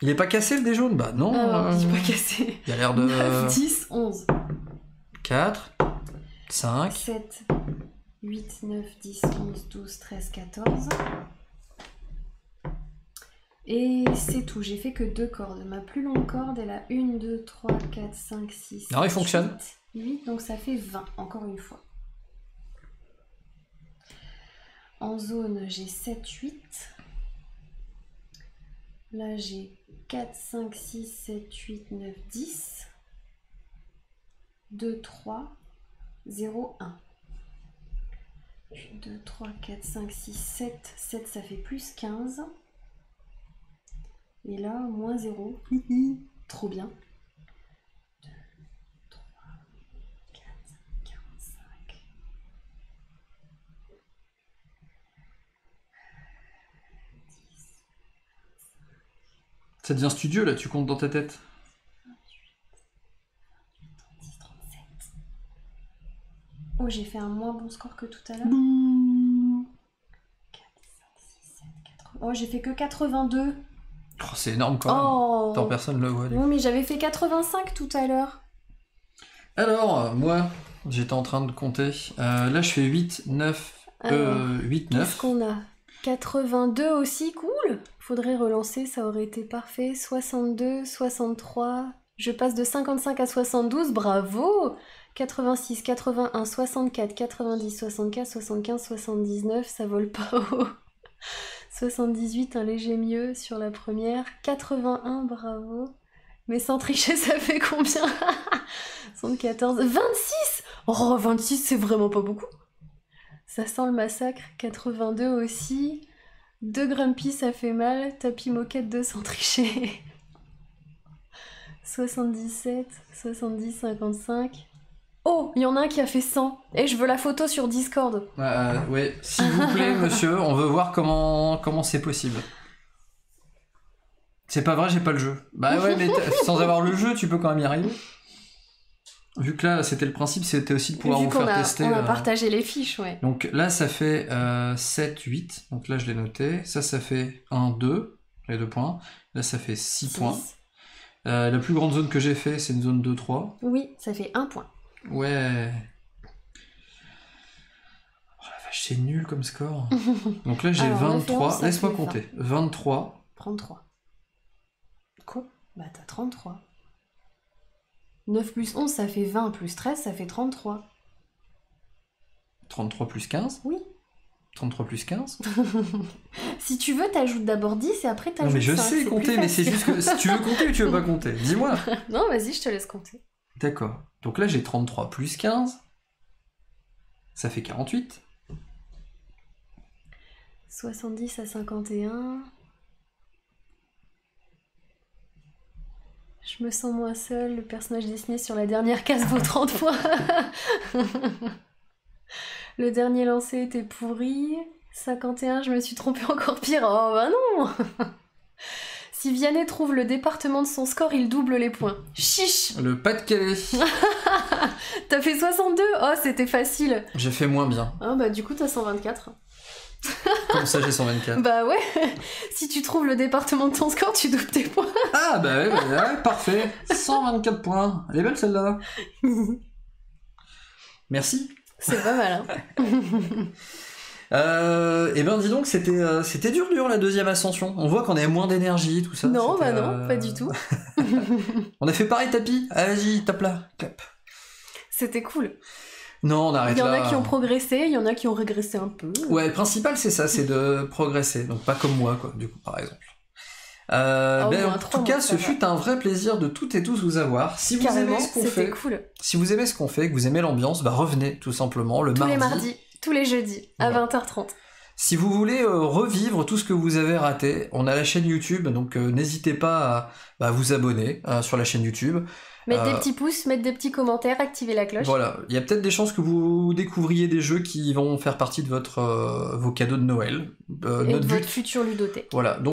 Il est pas cassé, le dé jaune? Bah non. Il est pas cassé. Il a l'air de... 9, 10, 11. 4, 5, 7, 8, 9, 10, 11, 12, 13, 14... Et c'est tout, j'ai fait que 2 cordes. Ma plus longue corde, elle a 1, 2, 3, 4, 5, 6, 7, 8, 8, donc ça fait 20, encore une fois. En zone, j'ai 7, 8. Là, j'ai 4, 5, 6, 7, 8, 9, 10. 2, 3, 0, 1. 2, 3, 4, 5, 6, 7. 7, ça fait plus 15. Et là, moins 0. Trop bien. 2, 3, 4, 45. Ça devient studieux, là, tu comptes dans ta tête. 28, 36, 37. Oh, j'ai fait un moins bon score que tout à l'heure. Mmh. 4, 5, 6, 7, 80. Oh, j'ai fait que 82. Oh, c'est énorme quand même. Oh. Tant personne ne le voit. Oui, mais j'avais fait 85 tout à l'heure. Alors, moi, j'étais en train de compter. Là, je fais 8, 9, 8, 9. Qu'est-ce qu'on a? 82 aussi, cool. Faudrait relancer, ça aurait été parfait. 62, 63. Je passe de 55 à 72, bravo. 86, 81, 64, 90, 64, 75, 79, ça vole pas haut. 78, un léger mieux sur la première. 81, bravo. Mais sans tricher, ça fait combien? 74, 26. Oh, 26, c'est vraiment pas beaucoup. Ça sent le massacre. 82 aussi. 2 Grumpy, ça fait mal. Tapis Moquette, 2 sans tricher. 77, 70, 55. Oh, il y en a un qui a fait 100. Et je veux la photo sur Discord. Ouais, s'il vous plaît, monsieur, on veut voir comment c'est possible. C'est pas vrai, j'ai pas le jeu. Bah ouais, mais sans avoir le jeu, tu peux quand même y arriver. Vu que là, c'était le principe, c'était aussi de pouvoir vous faire tester. On a partagé les fiches, ouais. Donc là, ça fait 7, 8. Donc là, je l'ai noté. Ça fait 1, 2, les 2 points. Là, ça fait 6 points. La plus grande zone que j'ai fait, c'est une zone 2, 3. Oui, ça fait 1 point. Ouais. Oh la vache, c'est nul comme score. Donc là, j'ai 23. Laisse-moi compter. 23. 33. Quoi? Bah, t'as 33. 9 plus 11, ça fait 20. Plus 13, ça fait 33. 33 plus 15? Oui. 33 plus 15. Si tu veux, t'ajoutes d'abord 10 et après t'ajoutes 5. Non, mais je sais compter, mais c'est juste que si tu veux compter ou tu veux pas compter, dis-moi. Non, vas-y, je te laisse compter. D'accord. Donc là, j'ai 33 plus 15. Ça fait 48. 70 à 51. Je me sens moins seule. Le personnage dessiné sur la dernière case vaut 30 points. Le dernier lancé était pourri. 51, je me suis trompée encore pire. Oh bah non. Si Vianney trouve le département de son score, il double les points. Chiche. Le Pas-de-Calais. T'as fait 62? Oh, c'était facile. J'ai fait moins bien. Ah bah du coup, t'as 124. Comme ça, j'ai 124. Bah ouais. Si tu trouves le département de ton score, tu doubles tes points. Ah bah ouais, parfait. 124 points. Elle est belle celle-là. Merci. C'est pas mal, hein. Et ben dis donc, c'était dur la deuxième ascension. On voit qu'on avait moins d'énergie, tout ça. Non, bah non, pas du tout. On a fait pareil, tapis. Ah, vas-y, tape là, clap. C'était cool. Non, on arrête là. Il y en a qui ont progressé, il y en a qui ont régressé un peu. Ouais, le principal c'est ça, c'est de progresser. Donc pas comme moi, quoi, du coup, par exemple. En tout cas, ce fut un vrai plaisir de toutes et tous vous avoir. Si vous aimez ce qu'on fait, si vous aimez ce qu'on fait, que vous aimez l'ambiance, bah revenez tout simplement le mardi. Tous les mardis. Tous les jeudis, à 20h30. Si vous voulez revivre tout ce que vous avez raté, on a la chaîne YouTube, donc n'hésitez pas à vous abonner sur la chaîne YouTube. Mettre des petits pouces, mettre des petits commentaires, activer la cloche. Voilà, il y a peut-être des chances que vous découvriez des jeux qui vont faire partie de vos cadeaux de Noël. Et de votre future ludothèque. Voilà. Donc,